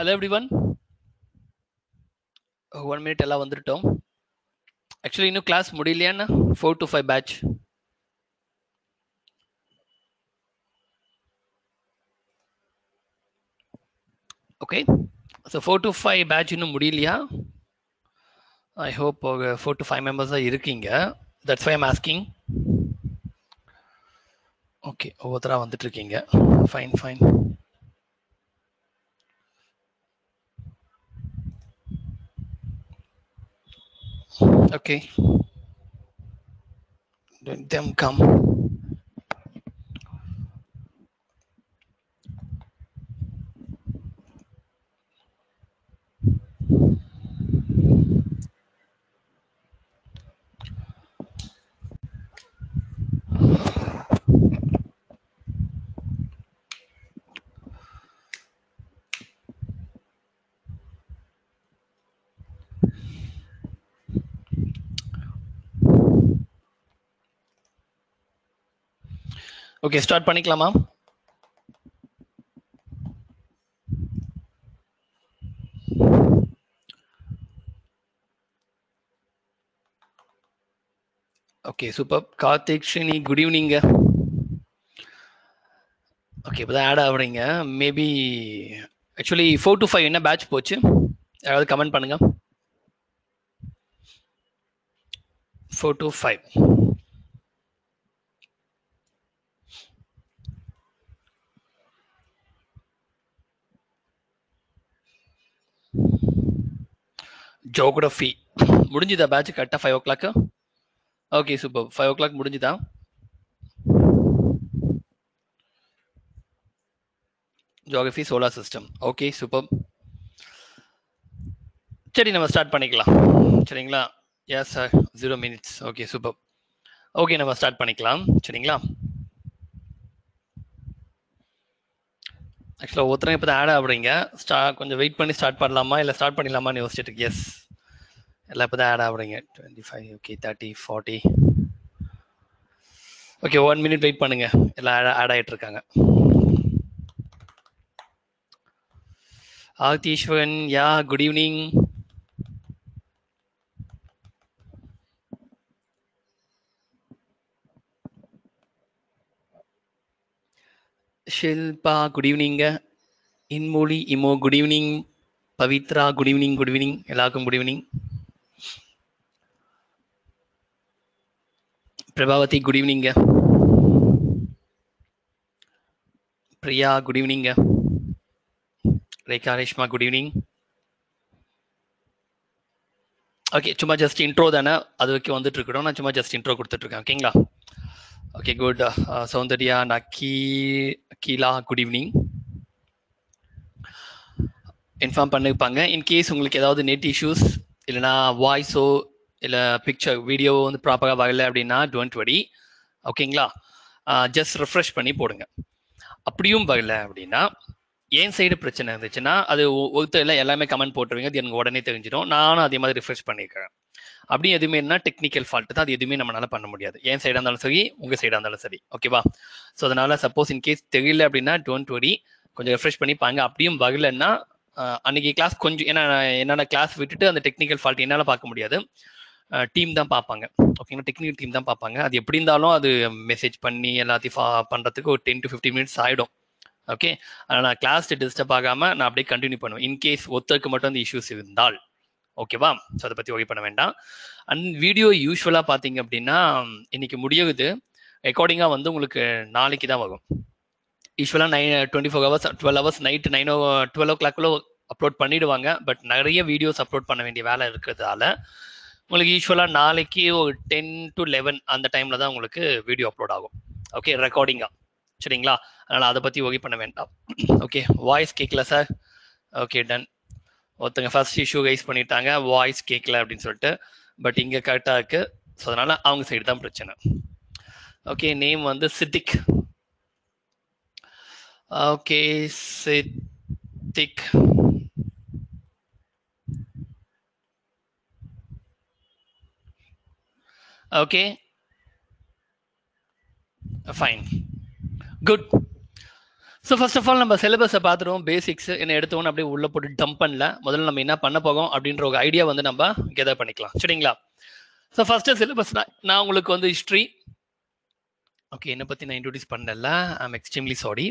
Hello everyone. 1 minute alla vanditom. Actually innu class mudiliyana 4 to 5 batch. Okay, so 4 to 5 batch innu mudiliya. I hope 4 to 5 members are irukkinga, that's why I'm asking. Okay, ovvara vandirukkinga, fine fine. Okay, let them come. Okay, start பண்ணிக்கலாமா? Okay, super. Karthik Shini, good evening. Okay, but add ஆவறீங்க. Maybe actually 4 to 5 என்ன batch போச்சு? யாராவது comment பண்ணுங்க. 4 to 5. Geography முடிஞ்சுதா batch கரெக்டாக 5 o'clock? Okay super, 5 o'clock முடிஞ்சுதா? Geography solar system. Okay super, சரி நம்ம ஸ்டார்ட் பண்ணிக்கலாம் சரிங்களா? Yes sir, 0 minutes. Okay super, okay நம்ம ஸ்டார்ட் பண்ணிக்கலாம் சரிங்களா? ஆக்சுவலாக ஒவ்வொருத்தரும் இப்போ தான் ஆட் ஆகுறீங்க. கொஞ்சம் வெயிட் பண்ணி ஸ்டார்ட் பண்ணலாமா இல்லை ஸ்டார்ட் பண்ணிடலாமான்னு யோசிச்சுட்டு இருக்கு. எஸ், எல்லாம் இப்போ தான் ஆட் ஆகுறீங்க. 25 ஓகே, 30 40. ஓகே, 1 minute வெயிட் பண்ணுங்கள், எல்லாம் ஆட் ஆகிட்ருக்காங்க. Adhiswaran, yeah good evening. Shilpa good evening. इनमोली इमो good evening. Pavithra good evening. Good evening எல்லாருக்கும் good evening. Prabhavathi good evening. Priya good evening. Rekha Reshma good evening. Okay, சும்மா ஜஸ்ட் இன்ட்ரோ தானே, அதுக்கு வந்துட்டு இருக்கோம். நான் சும்மா ஜஸ்ட் இன்ட்ரோ கொடுத்துட்டு இருக்கேன் ஓகேங்களா? Okay, good. Saundarya, Naki, Akila, good evening. Inform பண்ணிருப்பாங்க. In case உங்களுக்கு ஏதாவது net issues இல்லனா voice ஓ இல்ல picture video வந்து ப்ராப்பரா வரல அப்படினா don't worry ஓகேங்களா? Just refresh பண்ணி போடுங்க. அப்படியும் வரல அப்படினா ஏன் சைடு பிரச்சனை இருந்துச்சுன்னா அது ஒருத்தர் இல்லை எல்லாமே கமெண்ட் போட்டுருவீங்க, அது எனக்கு உடனே தெரிஞ்சிடும். நானும் அதே மாதிரி ரிஃப்ரெஷ் பண்ணியிருக்கிறேன். அப்படி எதுவுமே என்ன டெக்னிக்கல் ஃபால்ட் தான், அது எதுவுமே நம்மளால பண்ண முடியாது. என் சைடாக இருந்தாலும் சரி உங்கள் சைடாக இருந்தாலும் சரி ஓகேவா? ஸோ அதனால சப்போஸ் இன்கேஸ் தெரியல அப்படின்னா டோன்ட் வரி, கொஞ்சம் ரெஃப்ரெஷ் பண்ணிப்பாங்க. அப்படியும் வரலன்னா அன்னைக்கு கிளாஸ் கொஞ்சம் ஏன்னா என்னென்ன கிளாஸ் விட்டுட்டு அந்த டெக்னிக்கல் ஃபால்ட் என்னால் பார்க்க முடியாது, டீம் தான் பார்ப்பாங்க ஓகேங்களா? டெக்னிக்கல் டீம் தான் பார்ப்பாங்க. அது எப்படி இருந்தாலும் அது மெசேஜ் பண்ணி எல்லாத்தையும் பண்ணுறதுக்கு ஒரு 10 to 15 minutes ஆகிடும் ஓகே? ஆனால் நான் கிளாஸ் டிஸ்டர்ப் ஆகாமல் நான் அப்படியே கண்டினியூ பண்ணுவேன், இன்கேஸ் ஒருத்தருக்கு மட்டும் அந்த இஷ்யூஸ் இருந்தால் ஓகேவா? ஸோ அதை பற்றி ஓகே பண்ண வேண்டாம். அண்ட் வீடியோ யூஸ்வலாக பார்த்தீங்க அப்படின்னா இன்னைக்கு முடியுது, ரெக்கார்டிங்காக வந்து உங்களுக்கு நாளைக்கு தான் வரும். யூஸ்வலாக 12 hours நைட்டு 12 o'clock அப்லோட் பண்ணிவிடுவாங்க. பட் நிறைய வீடியோஸ் அப்லோட் பண்ண வேண்டிய வேலை இருக்கிறதால உங்களுக்கு யூஸ்வலாக நாளைக்கு ஒரு 10 to 11 அந்த டைமில் தான் உங்களுக்கு வீடியோ அப்லோட் ஆகும் ஓகே, ரெக்கார்டிங்காக சரிங்களா? அதனால் அதை பற்றி ஓகே பண்ண வேண்டாம் ஓகே. வாய்ஸ் கேட்கல சார்? Okay done. ஒருத்தங்க ஃபர்ஸ்ட் இஷ்யூ கைஸ் பண்ணிட்டாங்க வாய்ஸ் கேட்கல அப்படின்னு சொல்லிட்டு, பட் இங்கே கரெக்டாக இருக்குது. ஸோ அதனால் அவங்க சைடு தான் பிரச்சனை ஓகே. நேம் வந்து Siddique. Okay Siddique, okay fine good. So first of all நம்ம சிலபஸை பார்த்துருவோம், பேசிக்ஸ் என்ன எடுத்தோன்னு அப்படியே உள்ளே போட்டு டம்ப் பண்ணல. முதல்ல நம்ம என்ன பண்ண போகும் அப்படின்ற ஒரு ஐடியா வந்து நம்ம கெதர் பண்ணிக்கலாம், சரிங்களா? ஸோ ஃபர்ஸ்ட் சிலபஸ் நான் உங்களுக்கு வந்து ஹிஸ்ட்ரி, ஓகே, என்னை பற்றி நான் இன்ட்ரோடியூஸ் பண்ணல, I am extremely sorry.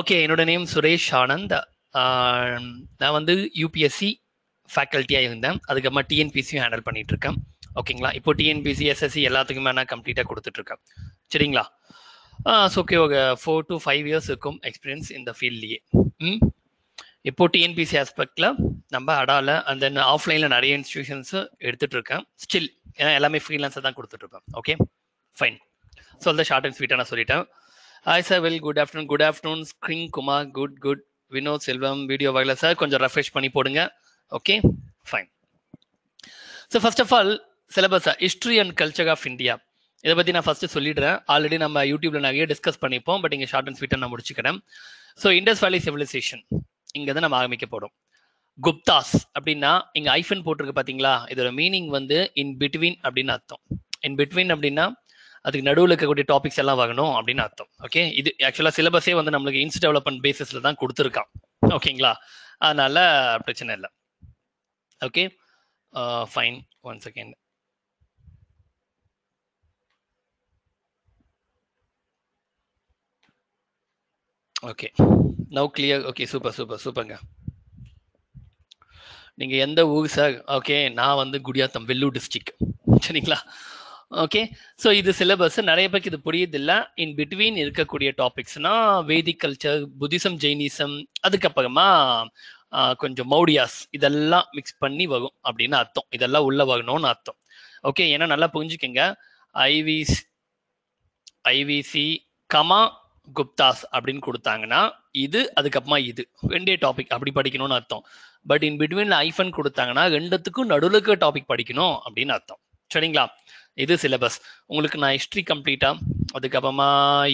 Okay, என்னோட நேம் சுரேஷ் ஆனந்த், நான் வந்து யூபிஎஸ்சி ஃபேக்கல்ட்டியாக இருந்தேன், அதுக்கப்புறமா டிஎன்பிஎஸ்சியும் ஹேண்டில் பண்ணிட்டு இருக்கேன், ஓகேங்களா? இப்போ டிஎன்பிஎஸ்சி எஸ்எஸ்சி எல்லாத்துக்குமே நான் கம்ப்ளீட்டாக கொடுத்துட்டு இருக்கேன், சரிங்களா? So okay, okay, 4 to 5 years இருக்கும் எக்ஸ்பீரியன்ஸ் இந்த ஃபீல்ட்லேயே. இப்போ டிஎன்பிஎஸ்சி ஆஸ்பெக்டில் நம்ம அடாவில் அண்ட் தென் ஆஃப்லைனில் நிறைய இன்ஸ்டியூஷன்ஸும் எடுத்துகிட்டு இருக்கேன் ஸ்டில், ஏன்னா எல்லாமே ஃப்ரீலான்ஸாக தான் கொடுத்துட்ருப்பேன். Okay, fine. So the short and sweet ana sollitam. Hi sir, well, good afternoon. Good afternoon Skring Kumar, good Vinod Selvam, video vagala sir konja refresh panni podunga. Okay, fine. So first of all syllabus history and culture of India idha pathi na first sollidren, already nama youtube la nagaya discuss pannipom, but inga short and sweet ana mudichikadam. So Indus Valley civilization inga da nama aagmikka podum. Guptas appadina inga hyphen potirukku pathingala, idoda meaning vandu in between appadina artham. In between appadina அதுக்கு நடுவில் இருக்கக்கூடிய topics எல்லாம் வாங்கணும் அப்படின்னு அர்த்தம். Okay, இது ஆக்சுவலாக சிலபஸே வந்து நம்மளுக்கு இன்ஸ்ட் டெவலப்மெண்ட் பேசிஸில் தான் கொடுத்துருக்கான், ஓகேங்களா? அதனால பிரச்சனை இல்லை. Okay, fine. One second. Okay, now clear. Okay, super super சூப்பருங்க. நீங்கள் எந்த ஊர் சார்? ஓகே, நான் வந்து குடியாத்தம், வெள்ளூர் டிஸ்ட்ரிக்ட், சரிங்களா? ஓகே, ஸோ இது சிலபஸ். நிறைய பேருக்கு இது புரியுதில்லை. இன் பிட்வீன் இருக்கக்கூடிய டாபிக்ஸ்னா வேதிக் கல்ச்சர், புத்திசம், ஜெயினிசம், அதுக்கப்புறமா கொஞ்சம் மௌடியாஸ், இதெல்லாம் மிக்ஸ் பண்ணி வரும் அப்படின்னு அர்த்தம். இதெல்லாம் உள்ள வரணும்னு அர்த்தம். ஓகே, ஏன்னா நல்லா புரிஞ்சுக்கங்க, ஐவிசி கமா குப்தாஸ் அப்படின்னு கொடுத்தாங்கன்னா இது அதுக்கப்புறமா இது ரெண்டே டாபிக் அப்படி படிக்கணும்னு அர்த்தம். பட் இன் பிட்வீன் ஐஃபன் கொடுத்தாங்கன்னா ரெண்டுத்துக்கும் நடுவில் இருக்க டாபிக் படிக்கணும் அப்படின்னு அர்த்தம், சரிங்களா? இது சிலபஸ். உங்களுக்கு நான் ஹிஸ்ட்ரி கம்ப்ளீட்டாக, அதுக்கப்புறமா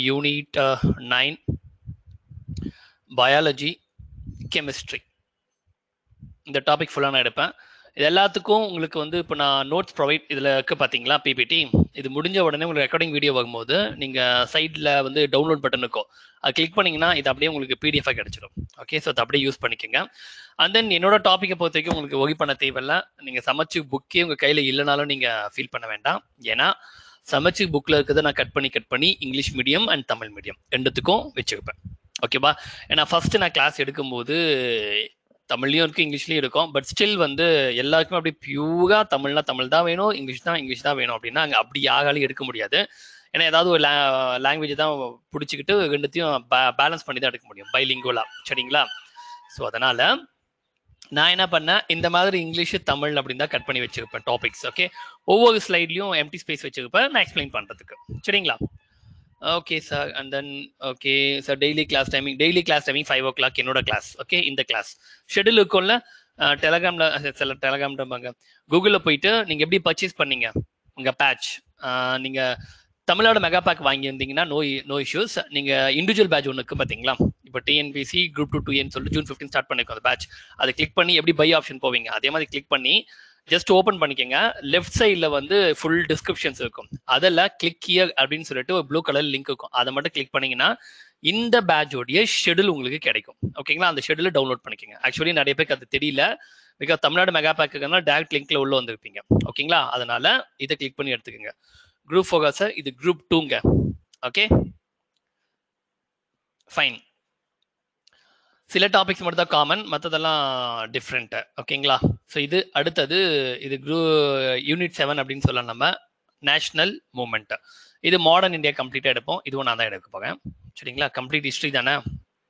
யூனிட் 9 பயாலஜி, கெமிஸ்ட்ரி, இந்த டாபிக் ஃபுல்லாக நான் எடுப்பேன். இது எல்லாத்துக்கும் உங்களுக்கு வந்து இப்போ நான் நோட்ஸ் ப்ரொவைட் இதில் இருக்க பார்த்தீங்களா, பிபிடி. இது முடிஞ்ச உடனே உங்களுக்கு ரெக்கார்டிங் வீடியோ வரும்போது நீங்கள் சைட்டில் வந்து டவுன்லோட் பட்டன் இருக்கும், அது கிளிக் பண்ணிங்கன்னா இது அப்படியே உங்களுக்கு பிடிஎஃபாக கிடச்சிடும். ஓகே, ஸோ அதை அப்படியே யூஸ் பண்ணிக்கோங்க. அண்ட் தென் என்னோட டாப்பிக்கை பொறுத்த வரைக்கும் உங்களுக்கு ஒர்க் பண்ண தேவையில்லை. நீங்கள் சமைச்சு புக்கே உங்கள் கையில் இல்லைனாலும் நீங்கள் ஃபீல் பண்ண வேண்டாம், ஏன்னா சமைச்சு புக்கில் இருக்கிறத நான் கட் பண்ணி English medium and Tamil medium ரெண்டுத்துக்கும் வச்சுருப்பேன், ஓகேவா? ஏன்னா ஃபஸ்ட்டு நான் கிளாஸ் எடுக்கும்போது தமிழ்லையும் இருக்கும் இங்கிலீஷ்லேயும் இருக்கும், பட் ஸ்டில் வந்து எல்லாருக்குமே அப்படி பியூராக தமிழ்னா தமிழ் தான் வேணும், இங்கிலீஷ் தான் வேணும் அப்படின்னா அங்கே அப்படி யாராலையும் எடுக்க முடியாது. ஏன்னா ஏதாவது ஒரு லாங்குவேஜ் தான் பிடிச்சிக்கிட்டு ரெண்டுத்தையும் பேலன்ஸ் பண்ணி தான் எடுக்க முடியும், பைலிங்குவலா, சரிங்களா? ஸோ அதனால் நான் என்ன பண்ணேன், இந்த மாதிரி இங்கிலீஷு தமிழ் அப்படின்னு தான் கட் பண்ணி வச்சுருப்பேன் டாபிக்ஸ். ஓகே, ஒவ்வொரு ஸ்லைட்லையும் எம்டி ஸ்பேஸ் வச்சுருப்பேன் நான் எக்ஸ்பிளைன் பண்ணுறதுக்கு, சரிங்களா? Okay sir. And then okay sir, daily class timing 5 o'clock என்னோட கிளாஸ். ஓகே, இந்த கிளாஸ் ஷெட்யூல் இருக்கும்ல, டெலகிராம்ல கூகுளில் போயிட்டு நீங்கள் எப்படி பர்ச்சேஸ் பண்ணீங்க உங்கள் பேட்ச், நீங்கள் தமிழ்நாடு மெகா பேக் வாங்கியிருந்தீங்கன்னா நோ இஷ்யூஸ். நீங்கள் இண்டிவிஜுவல் பேட்ச் ஒன்று இருக்குது பார்த்தீங்களா, இப்போ டிஎன்பிஎஸ்சி குரூப் 2 சொல்லிட்டு June 15 ஸ்டார்ட் பண்ணியிருக்கோம் அந்த பேட்ச். அதை கிளிக் பண்ணி எப்படி பை ஆப்ஷன் போவீங்க அதே மாதிரி கிளிக் பண்ணி ஜஸ்ட் ஓப்பன் பண்ணிக்கோங்க. லெஃப்ட் சைடில் வந்து ஃபுல் டிஸ்கிரிப்ஷன்ஸ் இருக்கும், அதில் கிளிக் ஹியர் அப்படின்னு சொல்லிட்டு ஒரு ப்ளூ கலர் லிங்க் இருக்கும், அதை மட்டும் கிளிக் பண்ணிங்கன்னா இந்த பேட்சோடைய ஷெடியூல் உங்களுக்கு கிடைக்கும், ஓகேங்களா? அந்த ஷெடியூலை டவுன்லோட் பண்ணிக்கோங்க. ஆக்சுவலி நிறைய பேருக்கு அது தெரியல, பிகாஸ் தமிழ்நாடு மெகா பேக்குன்னா டேரக்ட் லிங்க்ல உள்ள வந்துருப்பீங்க, ஓகேங்களா? அதனால இதை கிளிக் பண்ணி எடுத்துக்கோங்க. குரூப் 4 சார், இது குரூப் 2ங்க. Okay, fine. சில டாபிக்ஸ் மட்டும் தான் காமன், மற்றதெல்லாம் டிஃப்ரெண்ட்டு, ஓகேங்களா? ஸோ இது அடுத்தது, இது யூனிட் 7 அப்படின்னு சொல்லலாம். நம்ம நேஷ்னல் மூமெண்ட்டு, இது மாடர்ன் இந்தியா கம்ப்ளீட்டாக எடுப்போம், இதுவும் நான் தான் எடுக்க போகிறேன், சரிங்களா? கம்ப்ளீட் ஹிஸ்ட்ரி தானே,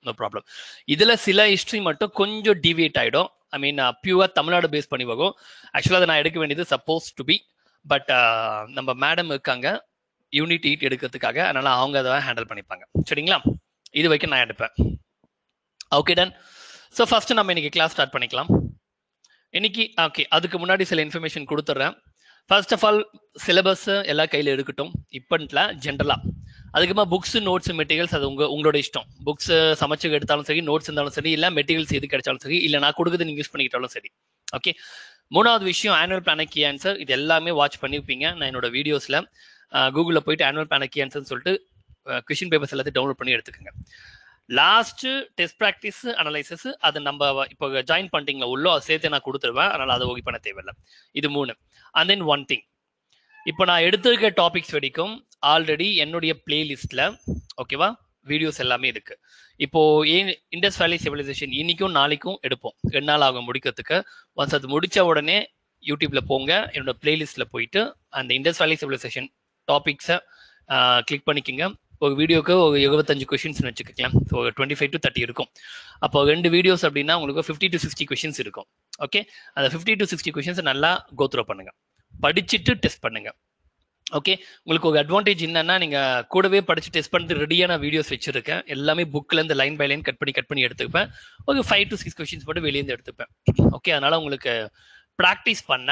நோ ப்ராப்ளம். இதில் சில ஹிஸ்ட்ரி மட்டும் கொஞ்சம் டிவியேட் ஆகிடும், ஐ மீன் பியூராக தமிழ்நாடு பேஸ் பண்ணி போகும். ஆக்சுவலாக அதை நான் எடுக்க வேண்டியது சப்போஸ் டு பி, பட் நம்ம மேடம் இருக்காங்க யூனிட் 8 எடுக்கிறதுக்காக, அதனால் அவங்க அதை ஹேண்டில் பண்ணிப்பாங்க, சரிங்களா? இது வரைக்கும் நான் எடுப்பேன். Okay, ton. ஸோ ஃபஸ்ட்டு நம்ம இன்றைக்கி கிளாஸ் ஸ்டார்ட் பண்ணிக்கலாம். இன்றைக்கி ஓகே, அதுக்கு முன்னாடி சில இன்ஃபர்மேஷன் கொடுத்துட்றேன். ஃபர்ஸ்ட் ஆஃப் ஆல் சிலபஸ்ஸு எல்லாம் கையில் எடுக்கட்டும் இப்போன்ட்ல, ஜென்ரலாக அதுக்குமா புக்ஸு, நோட்ஸு, மெட்டீரியல்ஸ், அது உங்களோட இஷ்டம். புக்ஸு சமைச்சு எடுத்தாலும் சரி, நோட்ஸ் இருந்தாலும் சரி, இல்லை மெட்டீரியல்ஸ் எது கிடைச்சாலும் சரி, இல்லை நான் கொடுக்குறது நீங்கள் யூஸ் பண்ணிக்கிட்டாலும் சரி. ஓகே, மூணாவது விஷயம் ஆனுவல் பிளான் கீ ஆன்சர், இது எல்லாமே வாட்ச் பண்ணியிருப்பீங்க. நான் என்னோட வீடியோஸில் கூகுளில் போயிட்டு ஆனுவல் பிளான் கீ ஆன்சர்னு சொல்லிட்டு கொஸ்டின் பேப்பர்ஸ் எல்லாத்தையும் டவுன்லோட் பண்ணி எடுத்துக்கோங்க. லாஸ்ட் டெஸ்ட் பிராக்டிஸ் அனலைசிஸ் அது நம்ம இப்போ ஜாயின் பண்ணிட்டீங்களா உள்ளோ அதை சேர்த்து நான் கொடுத்துருவேன், அதனால அதை ஓகே பண்ண தேவையில்லை. இது மூணு. அண்ட் தென் ஒன் திங், இப்போ நான் எடுத்திருக்க டாபிக்ஸ் வரைக்கும் ஆல்ரெடி என்னுடைய பிளேலிஸ்ட்ல ஓகேவா வீடியோஸ் எல்லாமே இருக்கு. இப்போ இண்டஸ் வேலி சிவிலைசேஷன் இன்னைக்கும் நாளைக்கும் எடுப்போம், 2 நாள் ஆகும் முடிக்கிறதுக்கு. ஒன்ஸ் அது முடிச்ச உடனே யூடியூப்ல போங்க, என்னோட பிளேலிஸ்ட்ல போயிட்டு அந்த இண்டஸ் வேலி சிவிலைசேஷன் டாபிக்ஸை கிளிக் பண்ணிக்கோங்க. ஒரு வீடியோக்கு ஒரு 75 கொஷின்ஸ் வச்சுக்கலாம். ஸோ 25 to 30 இருக்கும். அப்போ 2 வீடியோஸ் அப்படின்னா உங்களுக்கு 50 to 60 கொஷின்ஸ் இருக்கும். ஓகே, அந்த 50 to 60 கொஷின்ஸ் நல்லா கோத்ரோ பண்ணுங்க, படிச்சுட்டு டெஸ்ட் பண்ணுங்க. ஓகே, உங்களுக்கு ஒரு அட்வான்டேஜ் என்னன்னா நீங்க கூடவே படிச்சு டெஸ்ட் பண்ணிட்டு ரெடியான வீடியோஸ் வச்சிருக்கேன். எல்லாமே புக்ல இருந்து லைன் பை லைன் கட் பண்ணி எடுத்துப்பேன். ஒரு 5 to 6 கொஷின்ஸ் மட்டும் வெளியே இருந்து எடுத்துப்பேன். ஓகே, அதனால உங்களுக்கு ப்ராக்டிஸ் பண்ண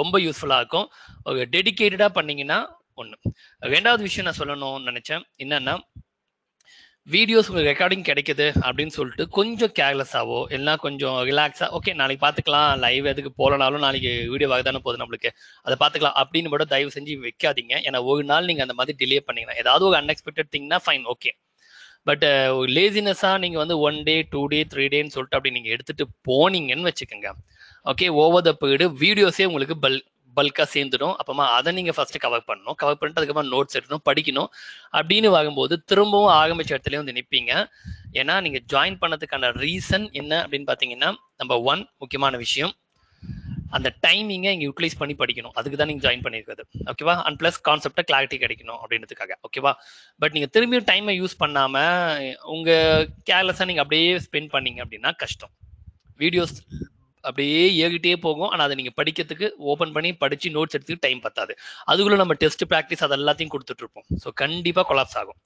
ரொம்ப யூஸ்ஃபுல்லா இருக்கும். ஒரு டெடிக்கேட்டடா பண்ணீங்கன்னா ஒண்ணு. ரெண்டாவது விஷயம் நான் சொல்லணும்னு நினைச்சேன் என்னன்னா, வீடியோஸ் உங்களுக்கு ரெக்கார்டிங் கிடைக்குது அப்படின்னு சொல்லிட்டு கொஞ்சம் கேர்லெஸ்ஸாவோ இல்லைன்னா கொஞ்சம் ரிலாக்ஸா ஓகே நாளைக்கு பார்த்துக்கலாம், லைவ் எதுக்கு போலனாலும் நாளைக்கு வீடியோ வாகதானே போகுது நம்மளுக்கு அதை பார்த்துக்கலாம் அப்படின்னு மட்டும் தயவு செஞ்சு வைக்காதீங்க. ஏன்னா ஒரு நாள் நீங்க அந்த மாதிரி டிலே பண்ணீங்கன்னா ஏதாவது ஒரு அன்எக்ஸ்பெக்டட் திங்னா ஃபைன் ஓகே, பட் ஒரு லேசினஸா நீங்க வந்து 1 day 2 day 3 dayன்னு சொல்லிட்டு அப்படி நீங்க எடுத்துட்டு போனீங்கன்னு வச்சுக்கோங்க. ஓகே, ஓவர் த பீரியட் வீடியோஸே உங்களுக்கு பல்கா சேர்ந்துடும். அப்பமா அதை நீங்க ஃபர்ஸ்ட் கவர் பண்ணணும், கவர் பண்ணிட்டு அதுக்கப்புறம் நோட்ஸ் எடுக்கணும், படிக்கணும் அப்படின்னு வாங்கும்போது திரும்பவும் ஆரம்பிச்ச இடத்துலயே வந்து நிற்பீங்க. ஏன்னா நீங்க ஜாயின் பண்ணதுக்கான ரீசன் என்ன அப்படின்னு பாத்தீங்கன்னா, நம்பர் 1 முக்கியமான விஷயம் அந்த டைமிங்கை இங்க யூட்டிலைஸ் பண்ணி படிக்கணும், அதுக்கு தான் நீங்க ஜாயின் பண்ணிருக்கிறது ஓகேவா. அண்ட் பிளஸ் கான்செப்டை கிளாரிட்டி கிடைக்கணும் அப்படின்றதுக்காக ஓகேவா. பட் நீங்க திரும்பியும் டைமை யூஸ் பண்ணாம உங்க கேர்லெஸ்ஸா நீங்க அப்படியே ஸ்பெண்ட் பண்ணீங்க அப்படின்னா கஷ்டம், வீடியோஸ் அப்படியே ஏறிட்டே போகும். ஆனால் அதை நீங்கள் படிக்கிறதுக்கு ஓப்பன் பண்ணி படித்து நோட்ஸ் எடுத்துக்கு டைம் பத்தாது, அதுக்குள்ளே நம்ம டெஸ்ட் ப்ராக்டிஸ் அது எல்லாத்தையும் கொடுத்துட்டு இருப்போம். ஸோ கண்டிப்பாக கொலாப்ஸ் ஆகும்.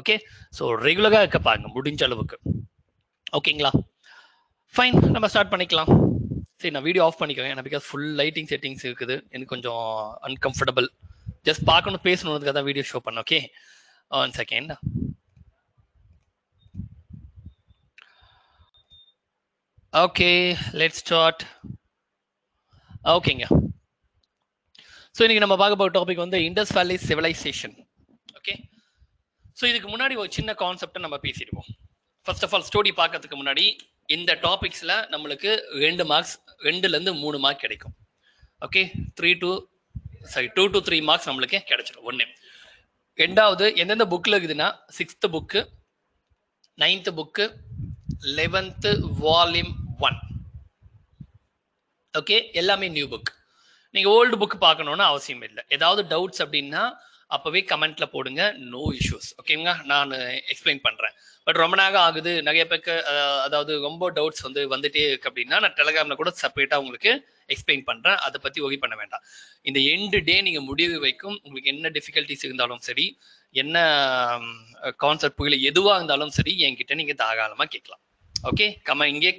ஓகே, ஸோ ரெகுலராக இருக்க பாருங்க முடிஞ்ச அளவுக்கு. ஓகேங்களா, ஃபைன், நம்ம ஸ்டார்ட் பண்ணிக்கலாம். சரி, நான் வீடியோ ஆஃப் பண்ணிக்கிறேன் ஏன்னா பிகாஸ் ஃபுல் லைட்டிங் செட்டிங்ஸ் இருக்குது, எனக்கு கொஞ்சம் அன்கம்ஃபர்டபுள். ஜஸ்ட் பார்க்கணும் பேசணுன்றதுக்காக தான் வீடியோ ஷோ பண்ண. Okay, 1 second. Okay, let's start. Okay. So இன்னைக்கு நம்ம பார்க்க போற டாபிக் வந்து Indies valley civilisation. Okay, so இதுக்கு முன்னாடி ஒரு சின்ன கான்செப்ட் நம்ம பேசிடுவோம். ஃபர்ஸ்ட் ஆஃப் ஆல் ஸ்டோரி பார்க்கிறதுக்கு முன்னாடி இந்த டாபிக்ஸ்ல நம்மளுக்கு 2 மார்க்ஸ், 2ல இருந்து 3 மார்க் கிடைக்கும். ஓகே, 2 to 3 மார்க்ஸ் நம்மளுக்கு கிடைச்சிடும். ஒண்ணு, ரெண்டாவது எந்தெந்த புக்ல இருக்குதுன்னா 6th book 9th book 11th volume 1. Okay, எல்லாமே நியூ புக், நீங்க ஓல்டு புக் பார்க்கணும்னு அவசியம் இல்லை. ஏதாவது டவுட்ஸ் அப்படின்னா அப்பவே கமெண்ட்ல போடுங்க, நோ இஷ்யூஸ். ஓகேங்களா, நான் எக்ஸ்பிளைன் பண்றேன். பட் ரொம்ப நேரம் ஆகுது, நிறைய பேருக்கு அதாவது ரொம்ப டவுட்ஸ் வந்து வந்துட்டே இருக்கு அப்படின்னா நான் டெலகிராம்ல கூட செப்பரேட்டா உங்களுக்கு எக்ஸ்பிளைன் பண்றேன், அதை பத்தி ஒரி பண்ண வேண்டாம். இந்த எண்டு டே நீங்க முடிவு வைக்கும் உங்களுக்கு என்ன டிஃபிகல்ட்டிஸ் இருந்தாலும் சரி, என்ன கான்செப்ட் புரியல எதுவா இருந்தாலும் சரி என்கிட்ட நீங்க தாராளமா கேட்கலாம். ஓகே, இங்கே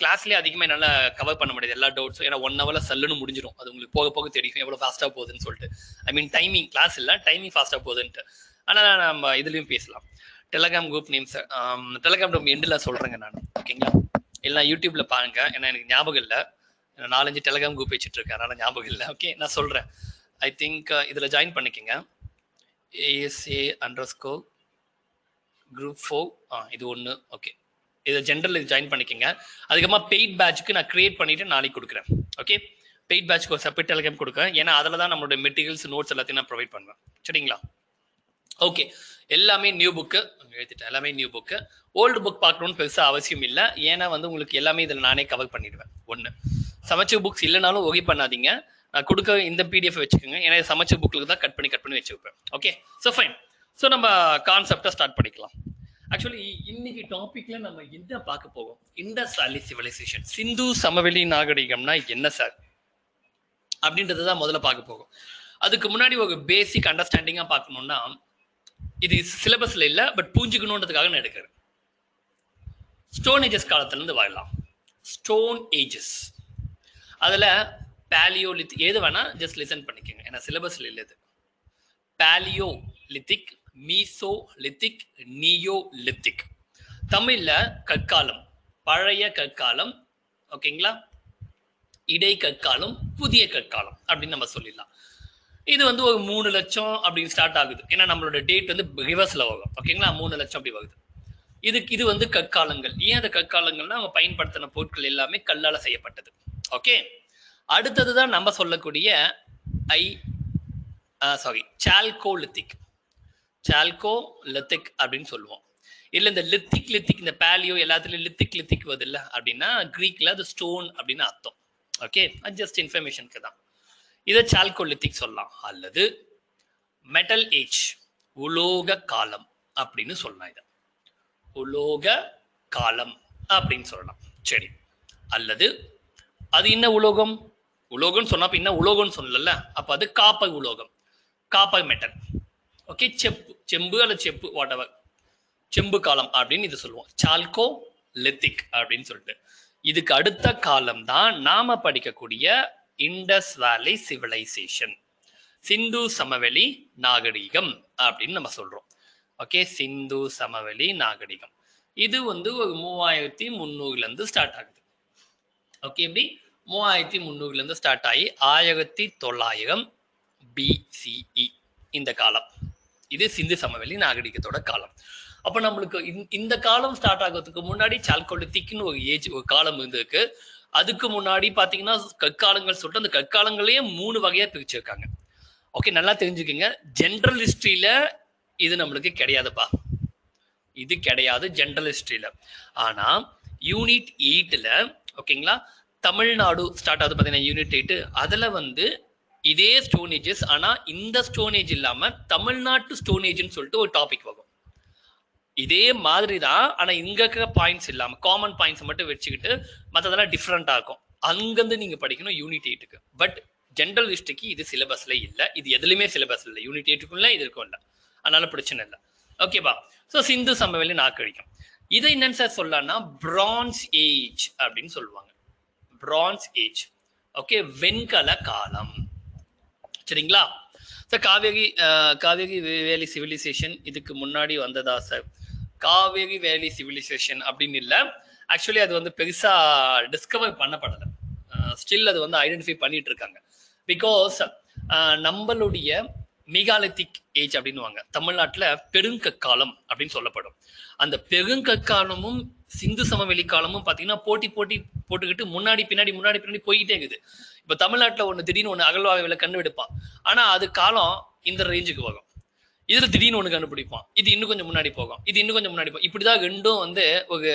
கிளாஸ்லயே அதிகமாக என்னால் கவர் பண்ண முடியாது எல்லா டவுட்ஸும், ஏன்னா 1 hourல சல்லுன்னு முடிஞ்சிடும். அது உங்களுக்கு போக போக தெரியும் எவ்வளோ ஃபாஸ்ட்டாக போகுதுன்னு சொல்லிட்டு. ஐ மீன் டைமிங், கிளாஸ் இல்லை டைமிங் ஃபாஸ்ட்டாக போகுதுன்ட்டு. ஆனால் நம்ம இதுலையும் பேசலாம். Telegram group names, Telegram group எண்டில் சொல்கிறேங்க நான். ஓகேங்களா, எல்லாம் யூடியூப்ல பாருங்க, ஏன்னா எனக்கு ஞாபகம் இல்லை, 4-5 டெலகிராம் குரூப் வச்சுட்டு இருக்கேன் அதனால ஞாபகம் இல்லை. ஓகே, நான் சொல்கிறேன், ஐ திங்க் இதில் ஜாயின் பண்ணிக்கோங்க. ASA_group4 இது ஒன்று. ஓகே, இதை ஜென்ரல் ஜாயின் பண்ணிக்கோங்க. அதுக்கப்புறமா பெய்ட் பேட்சுக்கு நான் கிரியேட் பண்ணிட்டு நாளைக்கு கொடுக்குறேன். ஓகே, பெய்ட் பேட்சுக்கு ஒரு செப்பரேட் டெலகிராம் கொடுக்குறேன், ஏன்னா அதில் தான் நம்மளோட மெட்டீரியல்ஸ் நோட்ஸ் எல்லாத்தையும் நான் ப்ரொவைட் பண்ணுவேன். சரிங்களா, ஓகே, எல்லாமே நியூ புக்கு எழுதிட்டேன், எல்லாமே நியூ புக்கு. ஓல்டு புக் பார்க்கணும்னு பெருசாக அவசியம் இல்லை, ஏன்னா வந்து உங்களுக்கு எல்லாமே இதில் நானே கவர் பண்ணிடுவேன். ஒன்று, சமைச்ச புக்ஸ் இல்லைனாலும் ஒகே பண்ணாதீங்க, நான் கொடுக்க இந்த பிடிஎஃப் வச்சுக்கோங்க, ஏன்னா சமைச்ச புக்கில் தான் கட் பண்ணி வச்சுருப்பேன். Okay, so fine. ஸோ நம்ம கான்செப்டை ஸ்டார்ட் பண்ணிக்கலாம். ஆக்சுவலி இன்னைக்கு டாபிக்ல நம்ம என்ன பார்க்க போவோம், இண்டஸ் வேலி சிவிலைசேஷன், சிந்து சமவெளி நாகரிகம்னா என்ன சார் அப்படின்றத தான் முதல்ல பார்க்க போகும். அதுக்கு முன்னாடி ஒரு பேசிக் அண்டர்ஸ்டாண்டிங்கா பார்க்கணும்னா, இது சிலபஸ்ல இல்லை பட் புரிஞ்சுக்கணுன்றதுக்காக நான் எடுக்கிறேன். ஸ்டோன் ஏஜஸ் காலத்துல இருந்து வரலாம். ஸ்டோன் ஏஜஸ், அதுல பாலியோலித் எது வேணா ஜஸ்ட் லிசன் பண்ணிக்கோங்க, ஏன்னா சிலபஸ்ல இல்லது. Palaeolithic, mesolithic, neolithic. தமிழ்ல கற்காலம், பழைய கற்காலம், ஓகேங்களா, இடை கற்காலம், புதிய கற்காலம் அப்படின்னு நம்ம சொல்லிடலாம். இது வந்து ஒரு 3 லட்சம் அப்படின்னு ஸ்டார்ட் ஆகுது, ஏன்னா நம்மளோட டேட் வந்து ரிவர்ஸ்ல வரும். ஓகேங்களா, 3 லட்சம் அப்படி வருது. இதுக்கு இது வந்து கற்காலங்கள். ஏன் அந்த கற்காலங்கள்னா அவங்க பயன்படுத்தின பொருட்கள் எல்லாமே கல்லால செய்யப்பட்டது. ஓகே, அடுத்ததுதான் நம்ம சொல்லக்கூடிய சால்கோலித்திக். சால்கோலித்திக் அப்படின்னு சொல்லுவோம். இல்ல இந்த லித்திக் இந்த பேலியோ எல்லாத்துலயும் லித்திக் வருது இல்ல அப்படின்னா கிரீக்ல அது ஸ்டோன் அப்படின்னு அர்த்தம். ஓகே, ஜஸ்ட் இன்ஃபர்மேஷனுக்கு தான் இதை சால்கோலித்திக் சொல்லலாம். அல்லது மெட்டல் ஏஜ், உலோக காலம் அப்படின்னு சொல்லலாம். இதை உலோக காலம் அப்படின்னு சொல்லலாம். சரி, அல்லது அது என்ன உலோகம், உலோகம்னு சொன்னா அப்ப என்ன உலோகம்னு சொல்லல, அப்ப அது காப்பர் உலோகம், காப்பர் மெட்டல். ஓகே, செப்பு, செம்பு அல்லது செப்பு, வாட்டவர், செம்பு காலம் அப்படின்னு இது சொல்லுவோம். சால்கோ லித்திக் அப்படின்னு சொல்லிட்டு இதுக்கு அடுத்த காலம் தான் நாம படிக்கக்கூடிய இண்டஸ் வேலி சிவிலைசேஷன், சிந்து சமவெளி நாகரீகம் அப்படின்னு நம்ம சொல்றோம். ஓகே, சிந்து சமவெளி நாகரீகம் இது வந்து ஒரு 3300 இருந்து ஸ்டார்ட் ஆகுது. ஓகே, எப்படி 3300 இருந்து ஸ்டார்ட் ஆகி 1900 BCE இந்த காலம், இது சிந்து சமவெளி நாகரீகத்தோட காலம். அப்ப நம்மளுக்கு இந்த காலம் ஸ்டார்ட் ஆகிறதுக்கு முன்னாடி சால்கோலித்திக்னு ஒரு ஏஜ், ஒரு காலம் இருந்திருக்கு. அதுக்கு முன்னாடி பாத்தீங்கன்னா கற்காலங்கள் சொல்லிட்டு அந்த கற்காலங்களையே 3 வகையா பிரிச்சிருக்காங்க. ஓகே, நல்லா தெரிஞ்சுக்கோங்க. ஜென்ரல் ஹிஸ்டரியில இது நம்மளுக்கு கிடையாதுப்பா, இது கிடையாது ஜென்ரல் ஹிஸ்டரியில. ஆனா யூனிட் 8ல ஓகேங்களா, தமிழ்நாடு ஸ்டார்ட் ஆகுது பாத்தீங்கன்னா யூனிட் 8, அதுல வந்து இதே ஸ்டோனேஜஸ், ஆனா இந்த ஸ்டோனேஜ் இல்லாம தமிழ்நாட்டு ஸ்டோனேஜ்ன்னு சொல்லிட்டு ஒரு டாபிக் வரும். இதே மாதிரி தான், ஆனா இங்க இருக்கிற பாயிண்ட்ஸ் இல்லாம காமன் பாயிண்ட்ஸ் மட்டும் வச்சுக்கிட்டு மற்றதெல்லாம் டிஃப்ரெண்டா இருக்கும். அங்கிருந்து நீங்க படிக்கணும் யூனிட் 8க்கு. பட் ஜென்ரல் ஹிஸ்டரிக்கு இது சிலபஸ்ல இல்ல, இது எதுலையுமே சிலபஸ் இல்லை, யூனிட் 8க்குள்ள இது இருக்கும் இல்லை, அதனால பிரச்சனை இல்லை. ஓகேவா? ஸோ சிந்து சமவெளி நாகரிகம் இதை என்னன்னு சார் சொல்லலாம்னா பிரான்ஸ் ஏஜ் அப்படின்னு சொல்லுவாங்க. பிரான்ஸ் ஏஜ், ஓகே, வெண்கல காலம். சரிங்களா? சார் காவேரி வேலி சிவிலைசேஷன் இதுக்கு முன்னாடி வந்ததா சார்? காவேரி வேலி சிவிலைசேஷன் அப்படின்னு இல்லை, ஆக்சுவலி அது வந்து பெருசா டிஸ்கவர் பண்ணப்படலை, ஸ்டில் அது வந்து ஐடென்டிஃபை பண்ணிட்டு இருக்காங்க. பிகாஸ் நம்மளுடைய மெகாலித்திக் ஏஜ் அப்படின்னுவாங்க, தமிழ்நாட்டில் பெருங்கற்காலம் அப்படின்னு சொல்லப்படும். அந்த பெருங்கற்காலமும் சிந்து சமவெளி காலமும் பார்த்தீங்கன்னா போட்டி போட்டுக்கிட்டு முன்னாடி பின்னாடி போயிட்டே இருக்குது. இப்போ தமிழ்நாட்டில் ஒன்று திடீர்னு ஒன்று அகழ்வாய்வில் கண்டுபிடிப்பான், ஆனால் அது காலம் இந்த ரேஞ்சுக்கு வரும். இதில் திடீர்னு ஒன்று கண்டுபிடிப்பான், இது இன்னும் கொஞ்சம் முன்னாடி போகும், இது இன்னும் கொஞ்சம் முன்னாடி போகும். இப்படிதான் ரெண்டும் வந்து ஒரு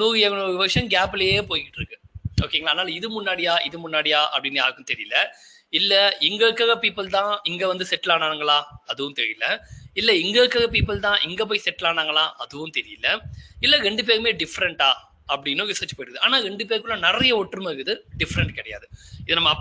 100-200 வருஷம் கேப்லேயே போய்கிட்டு இருக்கு. ஓகேங்களா? அதனால இது முன்னாடியா அப்படின்னு யாருக்கும் தெரியல. இல்ல இங்க இருக்கிற பீப்புள் தான் இங்க வந்து செட்டில் ஆனாங்களா அதுவும் தெரியல, இல்ல இங்க இருக்கிற பீப்புள் தான் இங்க போய் செட்டில் ஆனாங்களா அதுவும் தெரியல, இல்ல 2 பேருமே டிஃப்ரெண்டா அப்படின்னு ரிசர்ச் போயிடுது. ஆனா 2 பேருக்குள்ள நிறைய ஒற்றுமை இருக்குது, டிஃப்ரெண்ட் கிடையாது. இது நம்ம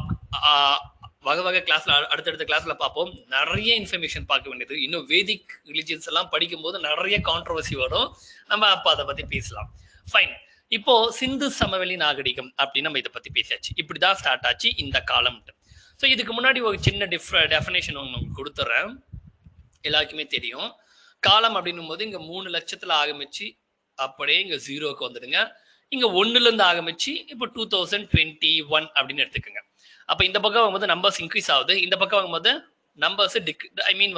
வகை கிளாஸ்ல அடுத்தடுத்த கிளாஸ்ல பார்ப்போம். நிறைய இன்ஃபர்மேஷன் பார்க்க வேண்டியது, இன்னும் வேதிக் ரிலிஜியன்ஸ் எல்லாம் படிக்கும்போது நிறைய கான்ட்ரவர்சி வரும், நம்ம அப்ப அதை பத்தி பேசலாம். ஃபைன், இப்போ சிந்து சமவெளி நாகரிகம் அப்படின்னு நம்ம இதை பத்தி பேசியாச்சு. இப்படிதான் ஸ்டார்ட் ஆச்சு இந்த காலம். ஸோ இதுக்கு முன்னாடி ஒரு சின்ன டெஃபினேஷன் உங்களுக்கு கொடுத்துறேன், எல்லாருக்குமே தெரியும். காலம் அப்படின்னும் போது இங்க 3 லட்சத்துல ஆரம்பிச்சு அப்படியே இங்க 0க்கு வந்துடுங்க, இங்க 1ல இருந்து ஆரம்பிச்சு இப்போ 2021 அப்படின்னு எடுத்துக்கோங்க. அப்ப இந்த பக்கம் வரும்போது நம்பர்ஸ் இன்க்ரீஸ் ஆகுது, இந்த பக்கம் வரும்போது நம்பர்ஸ்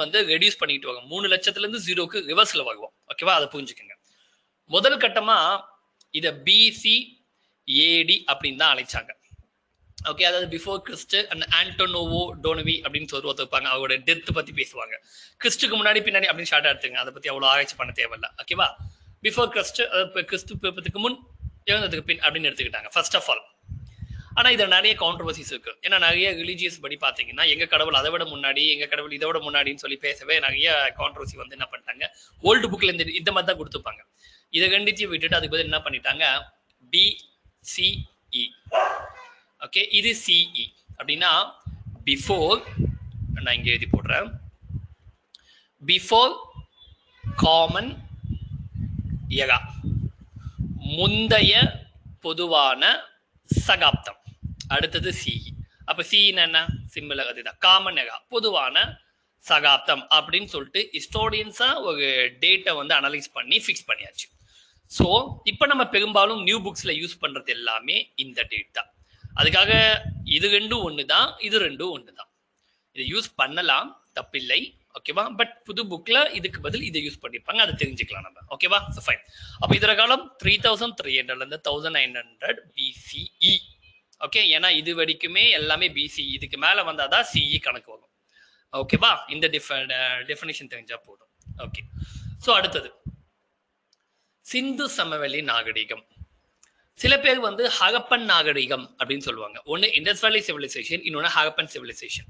வந்து ரெடியூஸ் பண்ணிட்டு வரும். 3 லட்சத்துல இருந்து 0க்கு ரிவர்ஸ்ல வருவோம். ஓகேவா? அதை புரிஞ்சுக்கோங்க. முதல் கட்டமா இதை BC AD அப்படின்னு தான் அழைச்சாங்க. ஓகே, அதாவது பிஃபோர் கிறிஸ்ட் அண்ட் ஆண்டோனோவோ டோனவி அப்படின்னு சொல்லி ஒருத்தருப்பாங்க, அவரோட டெத் பத்தி பேசுவாங்க. கிறிஸ்டுக்கு முன்னாடி பின்னாடி அப்படின்னு ஷார்ட் எடுத்துங்க, அதை பத்தி அவ்வளவு ஆராய்ச்சி பண்ண தேவையில்ல. ஓகேவா? பிஃபோர் கிறிஸ்ட், கிறிஸ்து பிறப்புக்கு முன் இறந்ததுக்கு பின் அப்படின்னு எடுத்துக்கிட்டாங்க ஃபர்ஸ்ட் ஆஃப் ஆல். ஆனா இதுல நிறைய கான்ட்ரவர்சிஸ் இருக்கு, ஏன்னா நிறைய ரிலீஜியஸ் படி பாத்தீங்கன்னா எங்க கடவுள் அதை விட முன்னாடி, எங்க கடவுள் இதை விட முன்னாடின்னு சொல்லி பேசவே நிறைய கான்ட்ரவர்சி வந்து என்ன பண்ணிட்டாங்க, ஓல்டு புக்ல இந்த மாதிரி தான் கொடுத்துப்பாங்க. இதை கண்டிச்சு விட்டுட்டு அதுக்கு பதில் என்ன பண்ணிட்டாங்க, BCE. ஓகே, இது CE அப்படின்னா பிஃபோர், நான் இங்க எழுதி போடுறேன், பிஃபோர் காமன் எரா, முந்தைய பொதுவான சகாப்தம். அடுத்தது CE. அப்ப CE என்ன சிம்பிள், அதுதான் காமன் எரா, பொதுவான சகாப்தம் அப்படின்னு சொல்லிட்டு ஹிஸ்டோரியன்ஸா ஒரு டேட்டை வந்து அனலைஸ் பண்ணி ஃபிக்ஸ் பண்ணியாச்சு. ஸோ இப்போ நம்ம பெரும்பாலும் நியூ புக்ஸ்ல யூஸ் பண்றது எல்லாமே இந்த டேட் தான். அதுக்காக இது 2 ஒன்று தான், இது 2 ஒன்று தான், இதை யூஸ் பண்ணலாம், தப்பில்லை. ஓகேவா. பட் புது புக்ல இதுக்கு பதில் இதை யூஸ் பண்ணிப்பாங்க, அதை தெரிஞ்சுக்கலாம் நம்ம. ஓகேவா, சோ ஃபைன். அப்ப இதர காலம் 3300 இருந்து 1900 BCE. ஓகே, ஏன்னா இது வரைக்குமே எல்லாமே BCE, இதுக்கு மேல வந்தாதான் CE கணக்கு வரும். ஓகேவா, இந்த டெஃபினிஷன் தெரிஞ்சா போதும். ஓகே, சோ அடுத்தது சிந்து சமவெளி நாகரிகம். சில பேர் வந்து ஹரப்பன் நாகரிகம் அப்படின்னு சொல்லுவாங்க. ஒன்று இண்டஸ் வேலி சிவிலைசேஷன், இன்னொன்று ஹரப்பன் சிவிலைசேஷன்.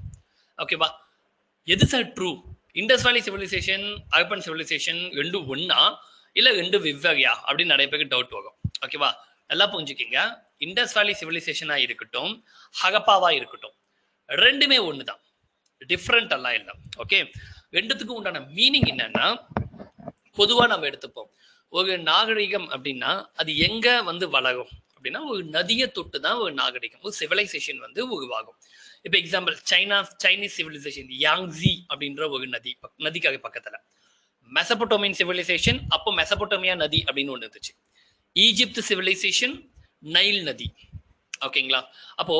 ஓகேவா, எது sir true? Indus valley civilisation, Harappan civilisation ரெண்டும் ஒன்னா இல்லை ரெண்டு வெவ்வேறையா அப்படின்னு நிறைய பேருக்கு டவுட் வரும். ஓகேவா, நல்லா புரிஞ்சுக்கிங்க. இண்டஸ் வேலி சிவிலைசேஷனாக இருக்கட்டும், ஹரப்பாவாக இருக்கட்டும், ரெண்டுமே ஒன்று தான், டிஃப்ரெண்ட் எல்லாம் இல்லை. ஓகே, ரெண்டுத்துக்கும் உண்டான மீனிங் என்னன்னா பொதுவாக நம்ம எடுத்துப்போம். ஒரு நாகரிகம் அப்படின்னா அது எங்க வந்து வளரும் அப்படின்னா ஒரு நதியை தொட்டு தான் ஒரு நாகரிகம், ஒரு சிவிலைசேஷன் வந்து உருவாகும். இப்ப எக்ஸாம்பிள் சைனீஸ் சிவிலைசேஷன் யாங்ஸி அப்படின்ற ஒரு நதிக்காக பக்கத்துல. மெசபடோமியன் சிவிலைசேஷன், அப்போ மெசபடோமியா நதி அப்படின்னு ஒண்ணு இருந்துச்சு. ஈஜிப்து சிவிலைசேஷன் நைல் நதி. ஓகேங்களா, அப்போ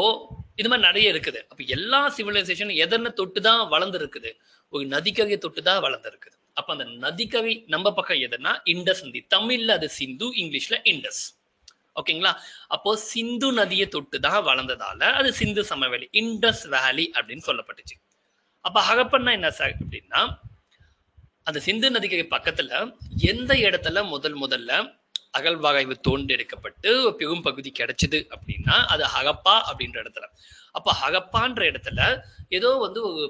இது மாதிரி நிறைய இருக்குது. அப்ப எல்லா சிவிலைசேஷன் எதனை தொட்டு தான் வளர்ந்து இருக்குது, ஒரு நதிக்கரையை தொட்டு தான் வளர்ந்து இருக்குது. அப்ப அந்த நதிக்கரை நம்ம பக்கம் எதுனா இண்டஸ் நதி, தமிழ்ல அது சிந்து, இங்கிலீஷ்ல இண்டஸ். ஓகேங்களா, அப்போ சிந்து நதியை தொட்டு தான் வளர்ந்ததால அது சிந்து சமவெளி, இண்டஸ் வேலி அப்படின்னு சொல்லப்பட்டுச்சு. அப்ப ஹரப்பன்னா என்ன சார் அப்படின்னா அந்த சிந்து நதிக்கரை பக்கத்துல எந்த இடத்துல முதல்ல அகழ்வாய்வு தோண்டி எடுக்கப்பட்டு பெரும் பகுதி கிடைச்சது அப்படின்னா அது ஹரப்பா அப்படின்ற இடத்துல. அப்ப ஹரப்பான்ற இடத்துல ஏதோ வந்து ஒரு